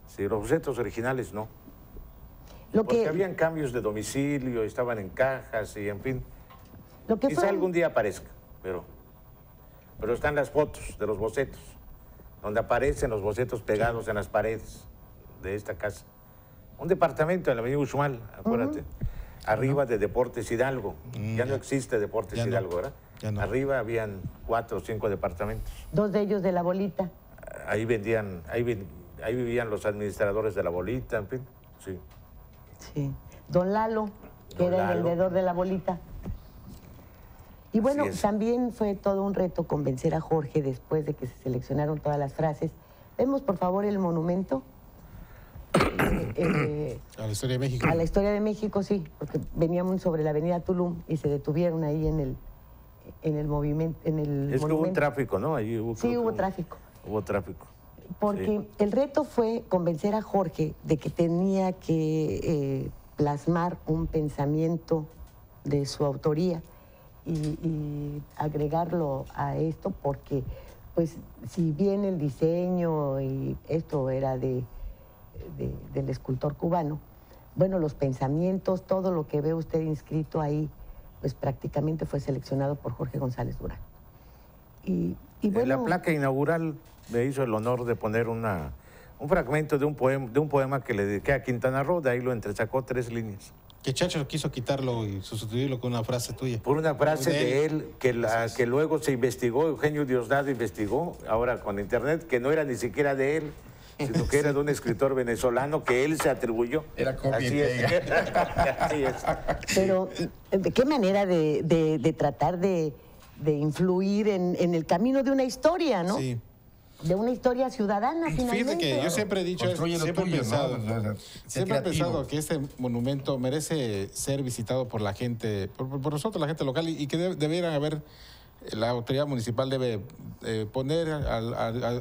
Sí, los bocetos originales no. Porque habían cambios de domicilio, estaban en cajas y en fin. Quizá algún día aparezca, pero están las fotos de los bocetos, donde aparecen los bocetos pegados en las paredes de esta casa. Un departamento en la avenida Uxmal, acuérdate, arriba de Deportes Hidalgo. Ya no existe Deportes Hidalgo, ¿verdad? Ya no. Arriba habían 4 o 5 departamentos. 2 de ellos de la bolita. Ahí vendían, ahí vivían los administradores de la bolita, en fin, sí. Sí. Don Lalo, que era el vendedor de la bolita. Y bueno, también fue todo un reto convencer a Jorge después de que se seleccionaron todas las frases. Vemos, por favor, el monumento. A la historia de México. A la historia de México, sí, porque veníamos sobre la avenida Tulum y se detuvieron ahí en el movimiento. Es que hubo un tráfico, ¿no? Ahí hubo, sí, hubo tráfico. Hubo tráfico. Porque sí, el reto fue convencer a Jorge de que tenía que plasmar un pensamiento de su autoría y agregarlo a esto, porque pues si bien el diseño y esto era del escultor cubano, bueno, los pensamientos, todo lo que ve usted inscrito ahí, pues prácticamente fue seleccionado por Jorge González Durán. Y bueno, en la placa inaugural me hizo el honor de poner un fragmento de un poema que le dediqué a Quintana Roo, de ahí lo entresacó 3 líneas. Que Chacho quiso quitarlo y sustituirlo con una frase tuya. Por una frase de él que luego se investigó, Eugenio Diosdado investigó, ahora con internet, que no era ni siquiera de él, sino que era de un escritor venezolano que él se atribuyó. Era copia y pega. Así es. Pero, ¿qué manera de tratar de influir en el camino de una historia, no? Sí. De una historia ciudadana, finalmente. Fíjate que yo siempre he dicho, siempre he pensado que este monumento merece ser visitado por la gente, por nosotros, la gente local, y que debieran haber, la autoridad municipal debe poner,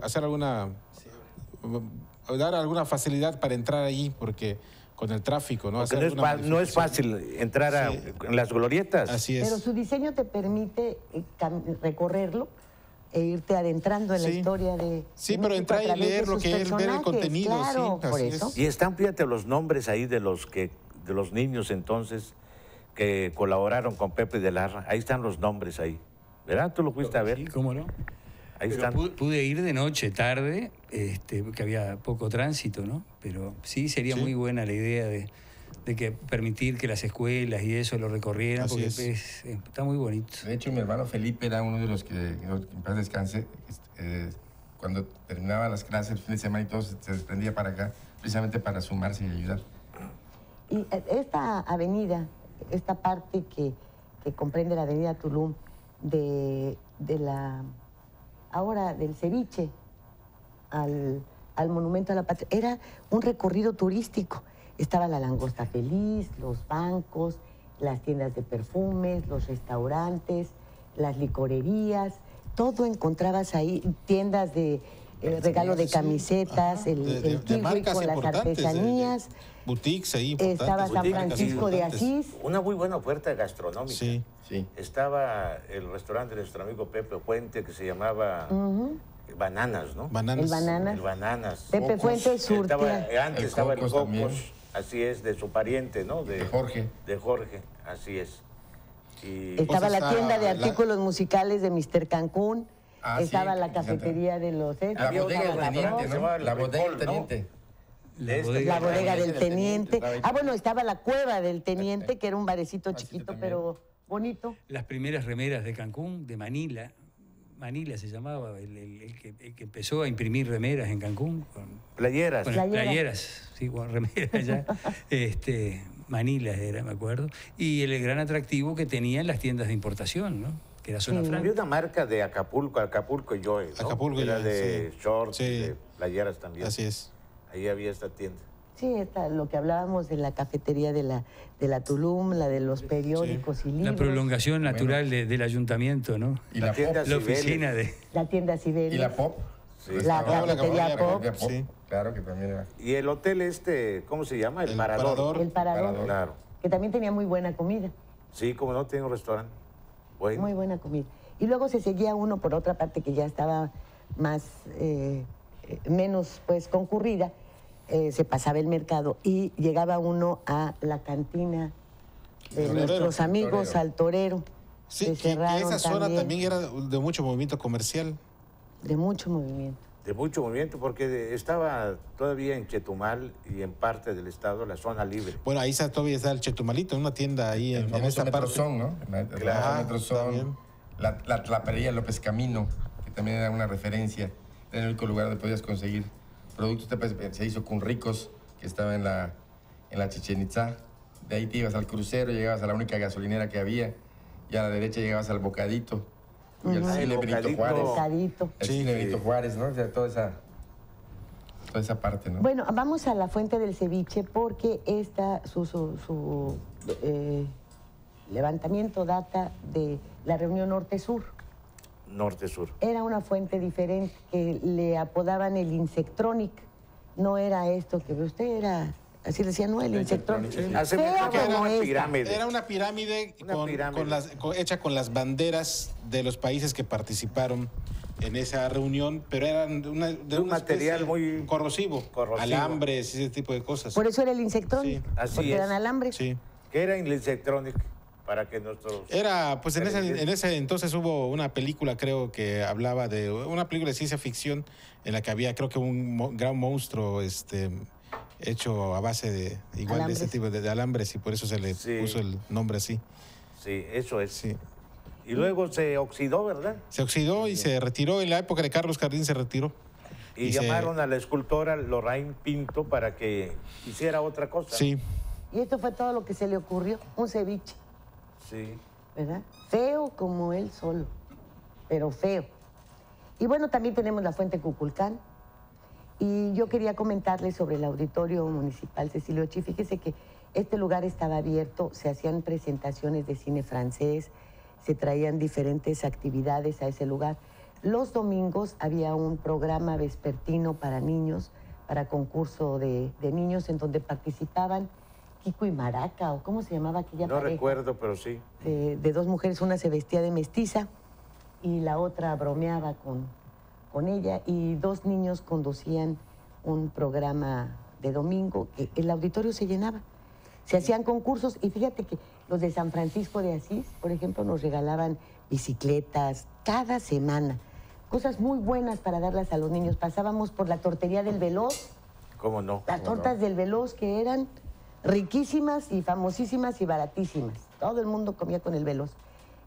hacer alguna, dar alguna facilidad para entrar allí, porque con el tráfico, ¿no? No es fácil entrar a, sí, en las glorietas. Así es. Pero su diseño te permite recorrerlo e irte adentrando en, sí, la historia de... Sí, pero entrar y leer lo que es, ver el contenido. Claro, sí, por eso. Y están, fíjate, los nombres ahí de los niños entonces que colaboraron con Pepe de Larra. Ahí están los nombres ahí, ¿verdad? ¿Tú lo fuiste a ver? Sí, cómo no. Ahí están. Pude ir de noche, tarde, porque había poco tránsito, ¿no? Pero sí, sería, sí, muy buena la idea de que permitir que las escuelas y eso lo recorrieran. Así porque es, está muy bonito. De hecho, mi hermano Felipe era uno de los que en paz descanse, cuando terminaba las clases el fin de semana y todo, se desprendía para acá, precisamente para sumarse y ayudar. Y esta avenida, esta parte que comprende la avenida Tulum, de la, ahora del ceviche al Monumento a la Patria, era un recorrido turístico. Estaba la langosta feliz, los bancos, las tiendas de perfumes, los restaurantes, las licorerías, todo encontrabas ahí, tiendas de regalo de camisetas, sí, el kiwi con las artesanías. Boutiques ahí importantes. Estaba San Francisco de Asís. Una muy buena oferta gastronómica. Sí, sí. Estaba el restaurante de nuestro amigo Pepe Puente que se llamaba... Bananas, ¿no? Bananas. El Bananas. El Bananas. Pepe Puente surtía. Antes estaba el Cocos, así es, de su pariente, ¿no? De Jorge. De Jorge, así es. Y... Estaba la tienda de artículos musicales de Mr. Cancún. Ah, estaba, sí, la cafetería de los... La bodega del Teniente, ¿no? La bodega del Teniente. La bodega del Teniente. Ah, bueno, estaba la cueva del Teniente, que era un barecito chiquito, pero bonito. Las primeras remeras de Cancún, de Manila... Manila se llamaba, el que empezó a imprimir remeras en Cancún. Playeras. Bueno, playeras, sí, bueno, remeras ya. Manila era, me acuerdo. Y el gran atractivo que tenían las tiendas de importación, ¿no? Que era zona, sí, franca. Había una marca de Acapulco, Acapulco Joy, ¿no? Acapulco era Joy, de, sí, shorts, sí, de playeras también. Así es. Ahí había esta tienda. Sí, lo que hablábamos de la cafetería de la Tulum, la de los periódicos, sí, y libros. La prolongación natural, bueno, del ayuntamiento, ¿no? Y la tienda Pop, la oficina de... La tienda Cibeles. Y la Pop. Sí. La cafetería Pop. Sí. Claro que también era. Y el hotel ¿cómo se llama? El Parador. El Parador, claro. Que también tenía muy buena comida. Sí, como no, tenía un restaurante. Bueno. Muy buena comida. Y luego se seguía uno por otra parte que ya estaba más, menos pues concurrida. Se pasaba el mercado y llegaba uno a la cantina de nuestros amigos, al Torero. Sí, que esa zona también era de mucho movimiento comercial. De mucho movimiento. De mucho movimiento, porque estaba todavía en Chetumal y en parte del estado la zona libre. Bueno, ahí todavía está el Chetumalito, una tienda ahí en esta parte. Metrozón, ¿no? Claro, Metrozón. la Tlapería López Camino, que también era una referencia, era el único lugar donde podías conseguir productos. Se hizo con ricos, que estaba en la Chichén Itzá. De ahí te ibas al crucero, llegabas a la única gasolinera que había, y a la derecha llegabas al Bocadito, y al cine Benito Juárez. El cine Benito Juárez, ¿no? O sea, toda esa parte, ¿no? Bueno, vamos a la fuente del ceviche, porque esta, su levantamiento data de la reunión Norte-Sur. Norte-Sur. Era una fuente diferente que le apodaban el Insectronic. No era esto que usted era... Así decía, ¿no? El Insectronic. Sí. Era una pirámide. Era una pirámide, hecha con las banderas de los países que participaron en esa reunión, pero eran de un material muy corrosivo. Alambres y ese tipo de cosas. Por eso era el Insectronic. Sí. Así porque es. Eran alambres. Sí. ¿Qué era el Insectronic? Para que nuestros... Era, pues en ese entonces hubo una película, creo, que hablaba de... Una película de ciencia ficción en la que había, creo que un gran monstruo, hecho a base de igual alambres. De ese tipo de alambres, y por eso se le puso el nombre así. Sí, eso es. Sí. Y luego se oxidó, ¿verdad? Se oxidó y se retiró. En la época de Carlos Jardín se retiró. Y llamaron a la escultora Lorraine Pinto para que hiciera otra cosa. Sí. Y esto fue todo lo que se le ocurrió, un ceviche. Sí. ¿Verdad? Feo como él solo, pero feo. Y bueno, también tenemos la fuente Cuculcán. Y yo quería comentarles sobre el Auditorio Municipal Cecilio Chi. Fíjese que este lugar estaba abierto, se hacían presentaciones de cine francés, se traían diferentes actividades a ese lugar. Los domingos había un programa vespertino para niños, para concurso de niños, en donde participaban Kiko y Maraca, o cómo se llamaba aquella pareja. No recuerdo, pero sí. De dos mujeres, una se vestía de mestiza y la otra bromeaba con ella, y dos niños conducían un programa de domingo que el auditorio se llenaba. Se hacían concursos, y fíjate que los de San Francisco de Asís, por ejemplo, nos regalaban bicicletas cada semana. Cosas muy buenas para darlas a los niños. Pasábamos por la tortería del Veloz. ¿Cómo no? Las tortas del Veloz, que eran riquísimas y famosísimas y baratísimas. Todo el mundo comía con el Veloz.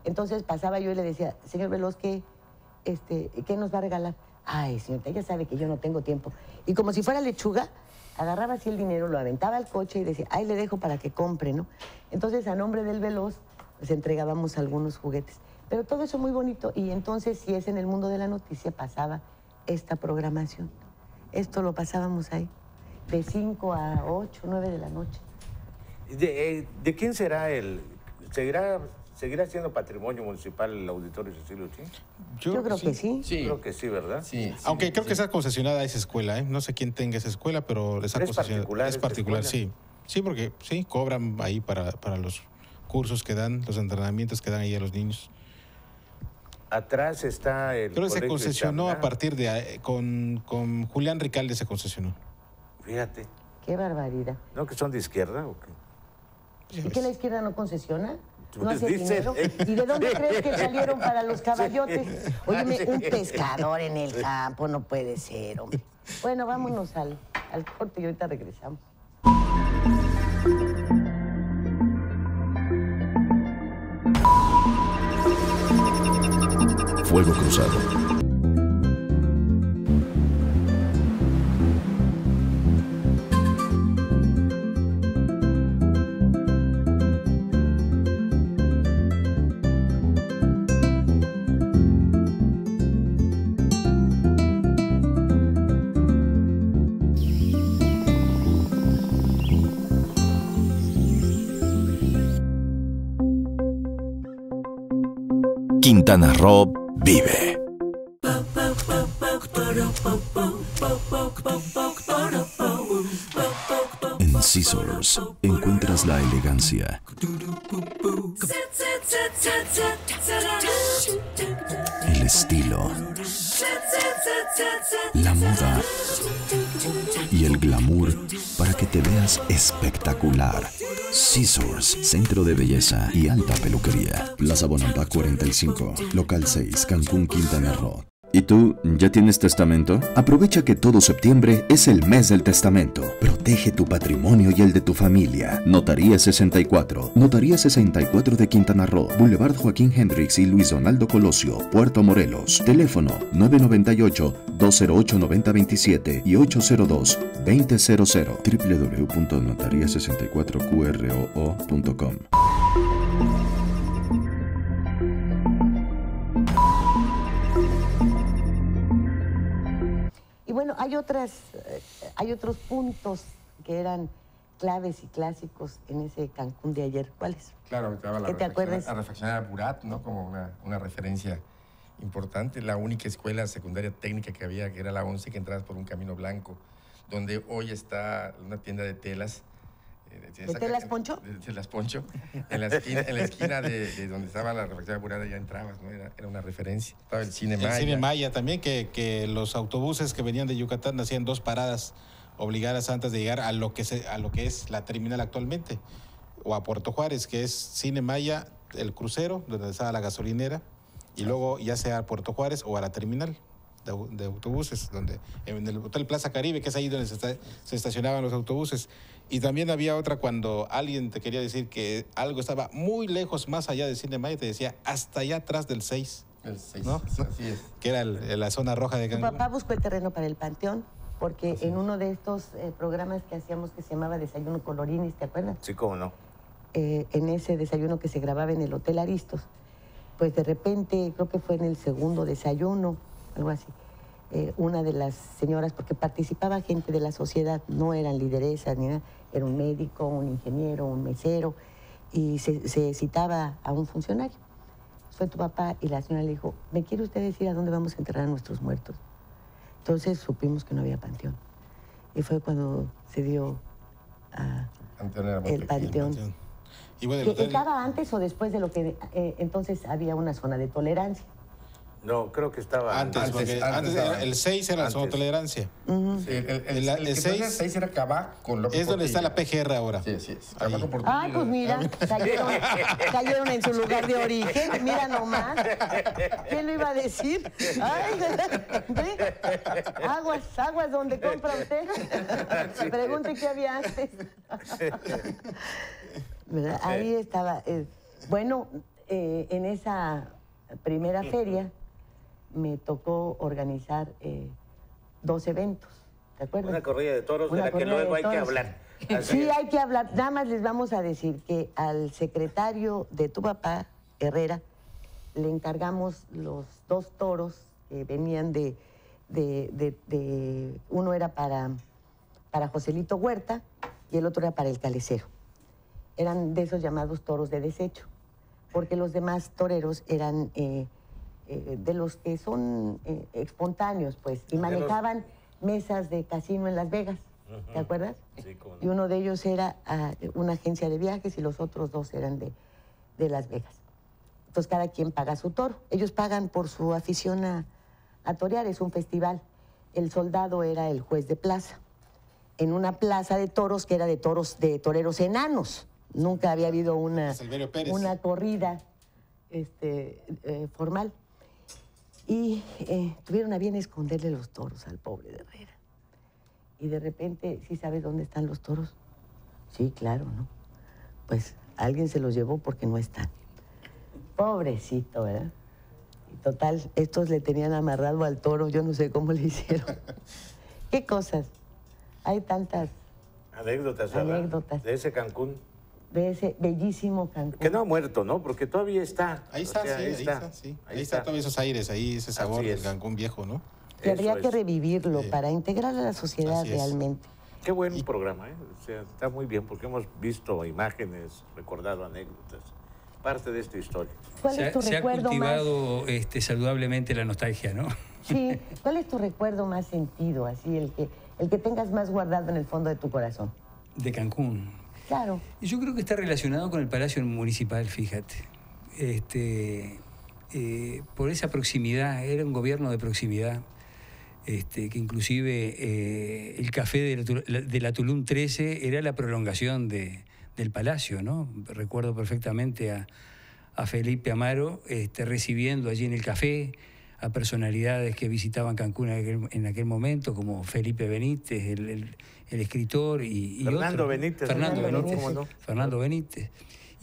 Entonces pasaba yo y le decía, señor Veloz, ¿qué nos va a regalar? Ay, señorita, ya sabe que yo no tengo tiempo. Y como si fuera lechuga, agarraba así el dinero, lo aventaba al coche y decía, ahí le dejo para que compre, ¿no? Entonces, a nombre del Veloz, pues entregábamos algunos juguetes. Pero todo eso muy bonito. Y entonces, si es en el mundo de la noticia, pasaba esta programación. Esto lo pasábamos ahí, de 5 a 8, 9 de la noche. ¿De quién será el...? ¿Seguirá siendo patrimonio municipal el Auditorio Cecilio Chi? Yo creo que sí. Sí. Creo que sí, ¿verdad? Sí. Aunque creo que está concesionada esa escuela, ¿eh? No sé quién tenga esa escuela, pero esa concesionada. Es particular, sí. Sí, porque sí, cobran ahí para los cursos que dan, los entrenamientos que dan ahí a los niños. Atrás está el... Creo que se concesionó a partir de... Con Julián Ricalde se concesionó. Fíjate. Qué barbaridad. ¿No que son de izquierda o qué? ¿Y que la izquierda no concesiona? No hace dinero. ¿Y de dónde crees que salieron para los caballotes? Óyeme, un pescador en el campo no puede ser, hombre. Bueno, vámonos al corte y ahorita regresamos. Fuego cruzado. Quintana Roo vive. En Scissors encuentras la elegancia, el estilo, la moda y el glamour para que te veas espectacular. Scissors, Centro de Belleza y Alta Peluquería. Plaza Bonampak 45, Local 6, Cancún, Quintana Roo. ¿Y tú, ya tienes testamento? Aprovecha que todo septiembre es el mes del testamento. Protege tu patrimonio y el de tu familia. Notaría 64. Notaría 64 de Quintana Roo. Boulevard Joaquín Hendrix y Luis Donaldo Colosio, Puerto Morelos. Teléfono 998-208-9027 y 802-2000. www.notaria64qroo.com. Y bueno, hay otros puntos que eran claves y clásicos en ese Cancún de ayer. ¿Cuáles? Claro, estaba la refaccionaria Burat, ¿no? Como una referencia importante. La única escuela secundaria técnica que había, que era la 11, que entrabas por un camino blanco, donde hoy está una tienda de telas. ¿De telas poncho? De telas poncho. En la esquina de donde estaba la refaccionaria Burada ya entrabas, ¿no? Era una referencia. Estaba el Cine Maya. El Cine Maya también, que los autobuses que venían de Yucatán hacían dos paradas obligadas antes de llegar a lo que es la terminal actualmente, o a Puerto Juárez, que es Cine Maya, el crucero, donde estaba la gasolinera, y luego ya sea a Puerto Juárez o a la terminal de autobuses, donde en el Hotel Plaza Caribe, que es ahí donde se estacionaban los autobuses. Y también había otra cuando alguien te quería decir que algo estaba muy lejos, más allá del Cine Maya, te decía hasta allá atrás del 6. El 6, ¿no? Así es. Que era la zona roja de Cancún. Mi papá buscó el terreno para el Panteón, porque en uno de estos programas que hacíamos que se llamaba Desayuno Colorines, ¿te acuerdas? Sí, cómo no. En ese desayuno que se grababa en el Hotel Aristos, pues de repente, creo que fue en el segundo desayuno, algo así, una de las señoras, porque participaba gente de la sociedad, no eran lideresas ni nada, era un médico, un ingeniero, un mesero, y se citaba a un funcionario. Fue tu papá, y la señora le dijo, ¿me quiere usted decir a dónde vamos a enterrar a nuestros muertos? Entonces supimos que no había panteón. Y fue cuando se dio el panteón. ¿Y bueno, estaba antes o después de lo que entonces había una zona de tolerancia? No, creo que estaba antes. Antes el 6 era la zona de tolerancia. Sí, el 6 era Cabac con López. Es donde está la PGR ahora. Sí, sí. Ah, pues mira, cayeron en su lugar de origen. Mira nomás. ¿Quién lo iba a decir? Ay, ¿ve? Aguas donde compra usted. Pregunte qué había antes. ¿Verdad? Ahí estaba. Bueno, en esa primera feria me tocó organizar 2 eventos, ¿te acuerdas? Una corrida de toros de la que luego hay que hablar. Sí, hay que hablar. Nada más les vamos a decir que al secretario de tu papá, Herrera, le encargamos los 2 toros que venían de uno era para Joselito Huerta y el otro era para el Calecero. Eran de esos llamados toros de desecho, porque los demás toreros eran de los que son espontáneos, pues, y manejaban mesas de casino en Las Vegas, ¿te acuerdas? Sí, cómo no. Y uno de ellos era una agencia de viajes y los otros 2 eran de Las Vegas. Entonces, cada quien paga su toro. Ellos pagan por su afición a torear, es un festival. El soldado era el juez de plaza, en una plaza de toros que era de toreros enanos. Nunca había habido una corrida formal. Y tuvieron a bien esconderle los toros al pobre de Herrera. Y de repente, ¿sí sabes dónde están los toros? Sí, claro, ¿no? Pues alguien se los llevó porque no están. Pobrecito, ¿verdad? Y total, estos le tenían amarrado al toro, yo no sé cómo le hicieron. ¿Qué cosas? Hay tantas anécdotas de ese Cancún. De ese bellísimo Cancún. Que no ha muerto, ¿no? Porque todavía está. Ahí está, o sea, sí, ahí está todos esos aires, ahí ese sabor del Cancún viejo, ¿no? Que habría que revivirlo para integrar a la sociedad realmente. Qué buen programa, ¿eh? O sea, está muy bien, porque hemos visto imágenes, recordado anécdotas. Parte de esta historia. ¿Cuál es tu recuerdo más? Se ha cultivado saludablemente la nostalgia, ¿no? Sí. ¿Cuál es tu recuerdo más sentido, así, el que tengas más guardado en el fondo de tu corazón? De Cancún. Claro. Yo creo que está relacionado con el Palacio Municipal, fíjate. Por esa proximidad, era un gobierno de proximidad, que inclusive el café de la Tulum 13 era la prolongación del Palacio, ¿no? Recuerdo perfectamente a Felipe Amaro recibiendo allí en el café, a personalidades que visitaban Cancún en aquel momento, como Felipe Benítez, el escritor, y Fernando Benítez. Fernando Benítez.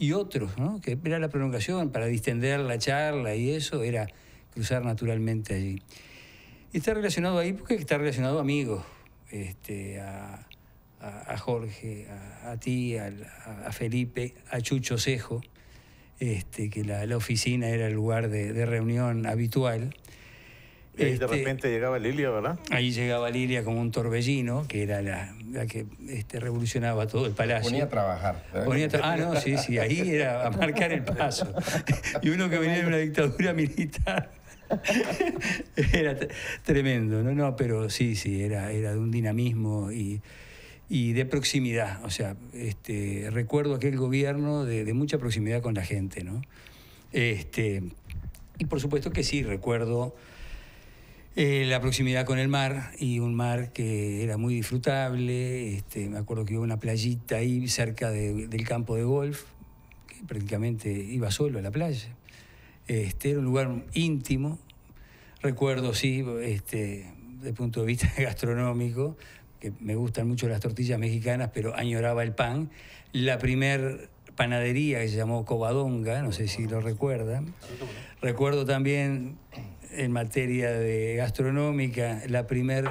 Y otros, ¿no? Que era la prolongación para distender la charla y eso, era cruzar naturalmente allí. Y está relacionado ahí porque está relacionado a amigos, a Jorge, a ti, a Felipe, a Chucho Osejo, que la oficina era el lugar de reunión habitual. Y ahí de repente llegaba Lilia, ¿verdad? Ahí llegaba Lilia como un torbellino, que era la que revolucionaba todo el palacio. Ponía a trabajar. Sí, ahí era a marcar el paso. Y uno que venía de una dictadura militar era tremendo, ¿no? No, pero sí, era de un dinamismo y de proximidad. O sea, recuerdo aquel gobierno de mucha proximidad con la gente, ¿no? Y por supuesto que sí, recuerdo... la proximidad con el mar, y un mar que era muy disfrutable. Me acuerdo que iba a una playita ahí cerca del campo de golf, que prácticamente iba solo a la playa. Era un lugar íntimo. Recuerdo, sí, desde el punto de vista gastronómico, que me gustan mucho las tortillas mexicanas, pero añoraba el pan. La primer panadería que se llamó Covadonga, no sé si lo recuerdan. Recuerdo también... en materia de gastronómica, la primer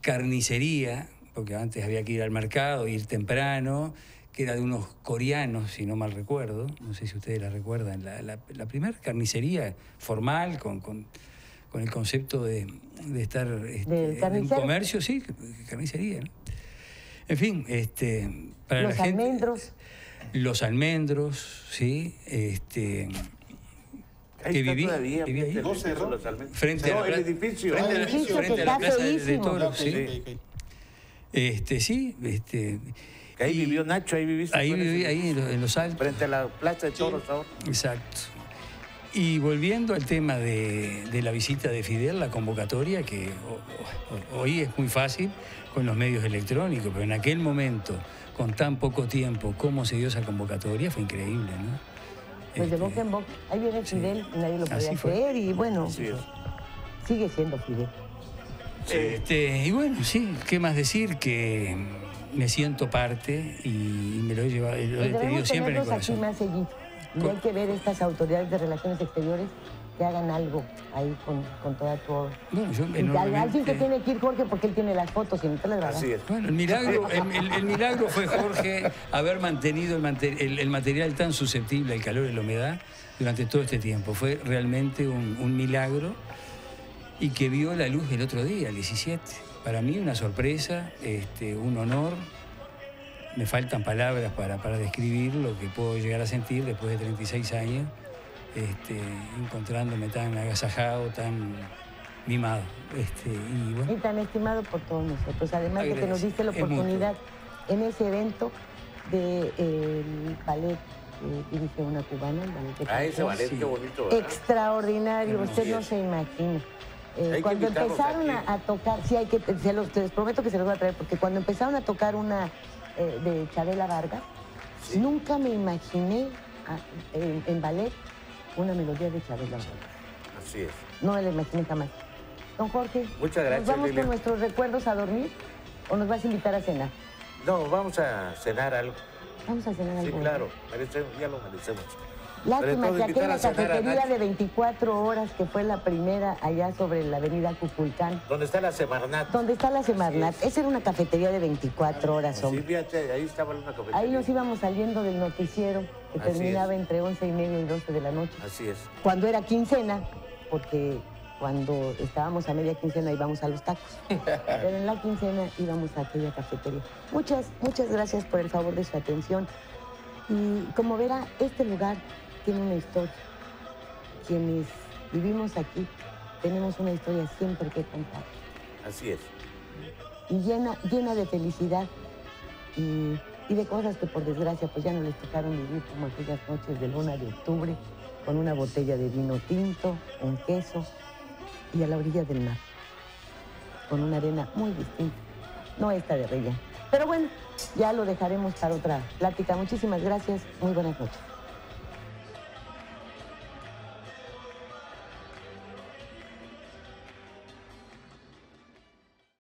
carnicería, porque antes había que ir al mercado, ir temprano, que era de unos coreanos, si no mal recuerdo, no sé si ustedes la recuerdan, la primer carnicería formal, con el concepto de estar en un comercio, sí, carnicería, ¿no? En fin, para la gente... Los almendros. Los almendros, sí, que viví ahí, frente al edificio frente a la plaza de toros, sí. Ahí vivió Nacho, ahí viví en Los Altos, frente a la plaza de toros, sí. Ahora. Exacto. Y volviendo al tema de la visita de Fidel, la convocatoria que hoy es muy fácil con los medios electrónicos, pero en aquel momento, con tan poco tiempo, cómo se dio esa convocatoria fue increíble, ¿no? Pues de boca en boca. Ahí viene Fidel, sí. Nadie lo podía creer y bueno, sigue siendo Fidel. Y bueno, sí, ¿qué más decir? Que me siento parte y me lo he llevado, lo he tenido siempre en el corazón. Aquí más seguido. Y hay que ver estas autoridades de relaciones exteriores que hagan algo ahí con toda tu obra. Bueno, alguien que tiene que ir Jorge, porque él tiene las fotos y no te las grabas. Así es. Bueno, el milagro fue Jorge haber mantenido el material tan susceptible al calor y la humedad durante todo este tiempo. Fue realmente un milagro, y que vio la luz el otro día, el 17. Para mí una sorpresa, un honor. Me faltan palabras para describir lo que puedo llegar a sentir después de 36 años. Encontrándome tan agasajado, tan mimado. Y, bueno, y tan estimado por todos nosotros. Además de que nos diste la oportunidad en ese evento del ballet que dirige una cubana. El ballet de ese ballet, sí. Qué bonito, ¿verdad? Extraordinario, usted no se imagina. Cuando empezaron a tocar, sí, les prometo que se los voy a traer, porque cuando empezaron a tocar una de Chabela Vargas, sí. Nunca me imaginé en ballet una melodía de Chabela. Así es. No me la imaginé jamás. Don Jorge, muchas gracias, ¿nos vamos Lilia con nuestros recuerdos a dormir o nos vas a invitar a cenar? No, vamos a cenar algo. Vamos a cenar algo. Sí, claro, ya lo merecemos. Lástima que aquella cafetería de 24 horas que fue la primera allá sobre la avenida Cuculcán. ¿Dónde está la Semarnat? ¿Dónde está la Semarnat? Esa era una cafetería de 24 horas, hombre. Sí, fíjate, ahí estaba una cafetería. Ahí nos íbamos saliendo del noticiero que terminaba entre 11:30 y 12 de la noche. Así es. Cuando era quincena, porque cuando estábamos a media quincena íbamos a los tacos. Pero en la quincena íbamos a aquella cafetería. Muchas gracias por el favor de su atención. Y como verá, este lugar tiene una historia. Quienes vivimos aquí tenemos una historia siempre que contar. Así es. Y llena de felicidad y de cosas que por desgracia pues ya no les tocaron vivir, como aquellas noches de luna de octubre, con una botella de vino tinto, un queso y a la orilla del mar, con una arena muy distinta, no esta de Reyes. Pero bueno, ya lo dejaremos para otra plática. Muchísimas gracias, muy buenas noches.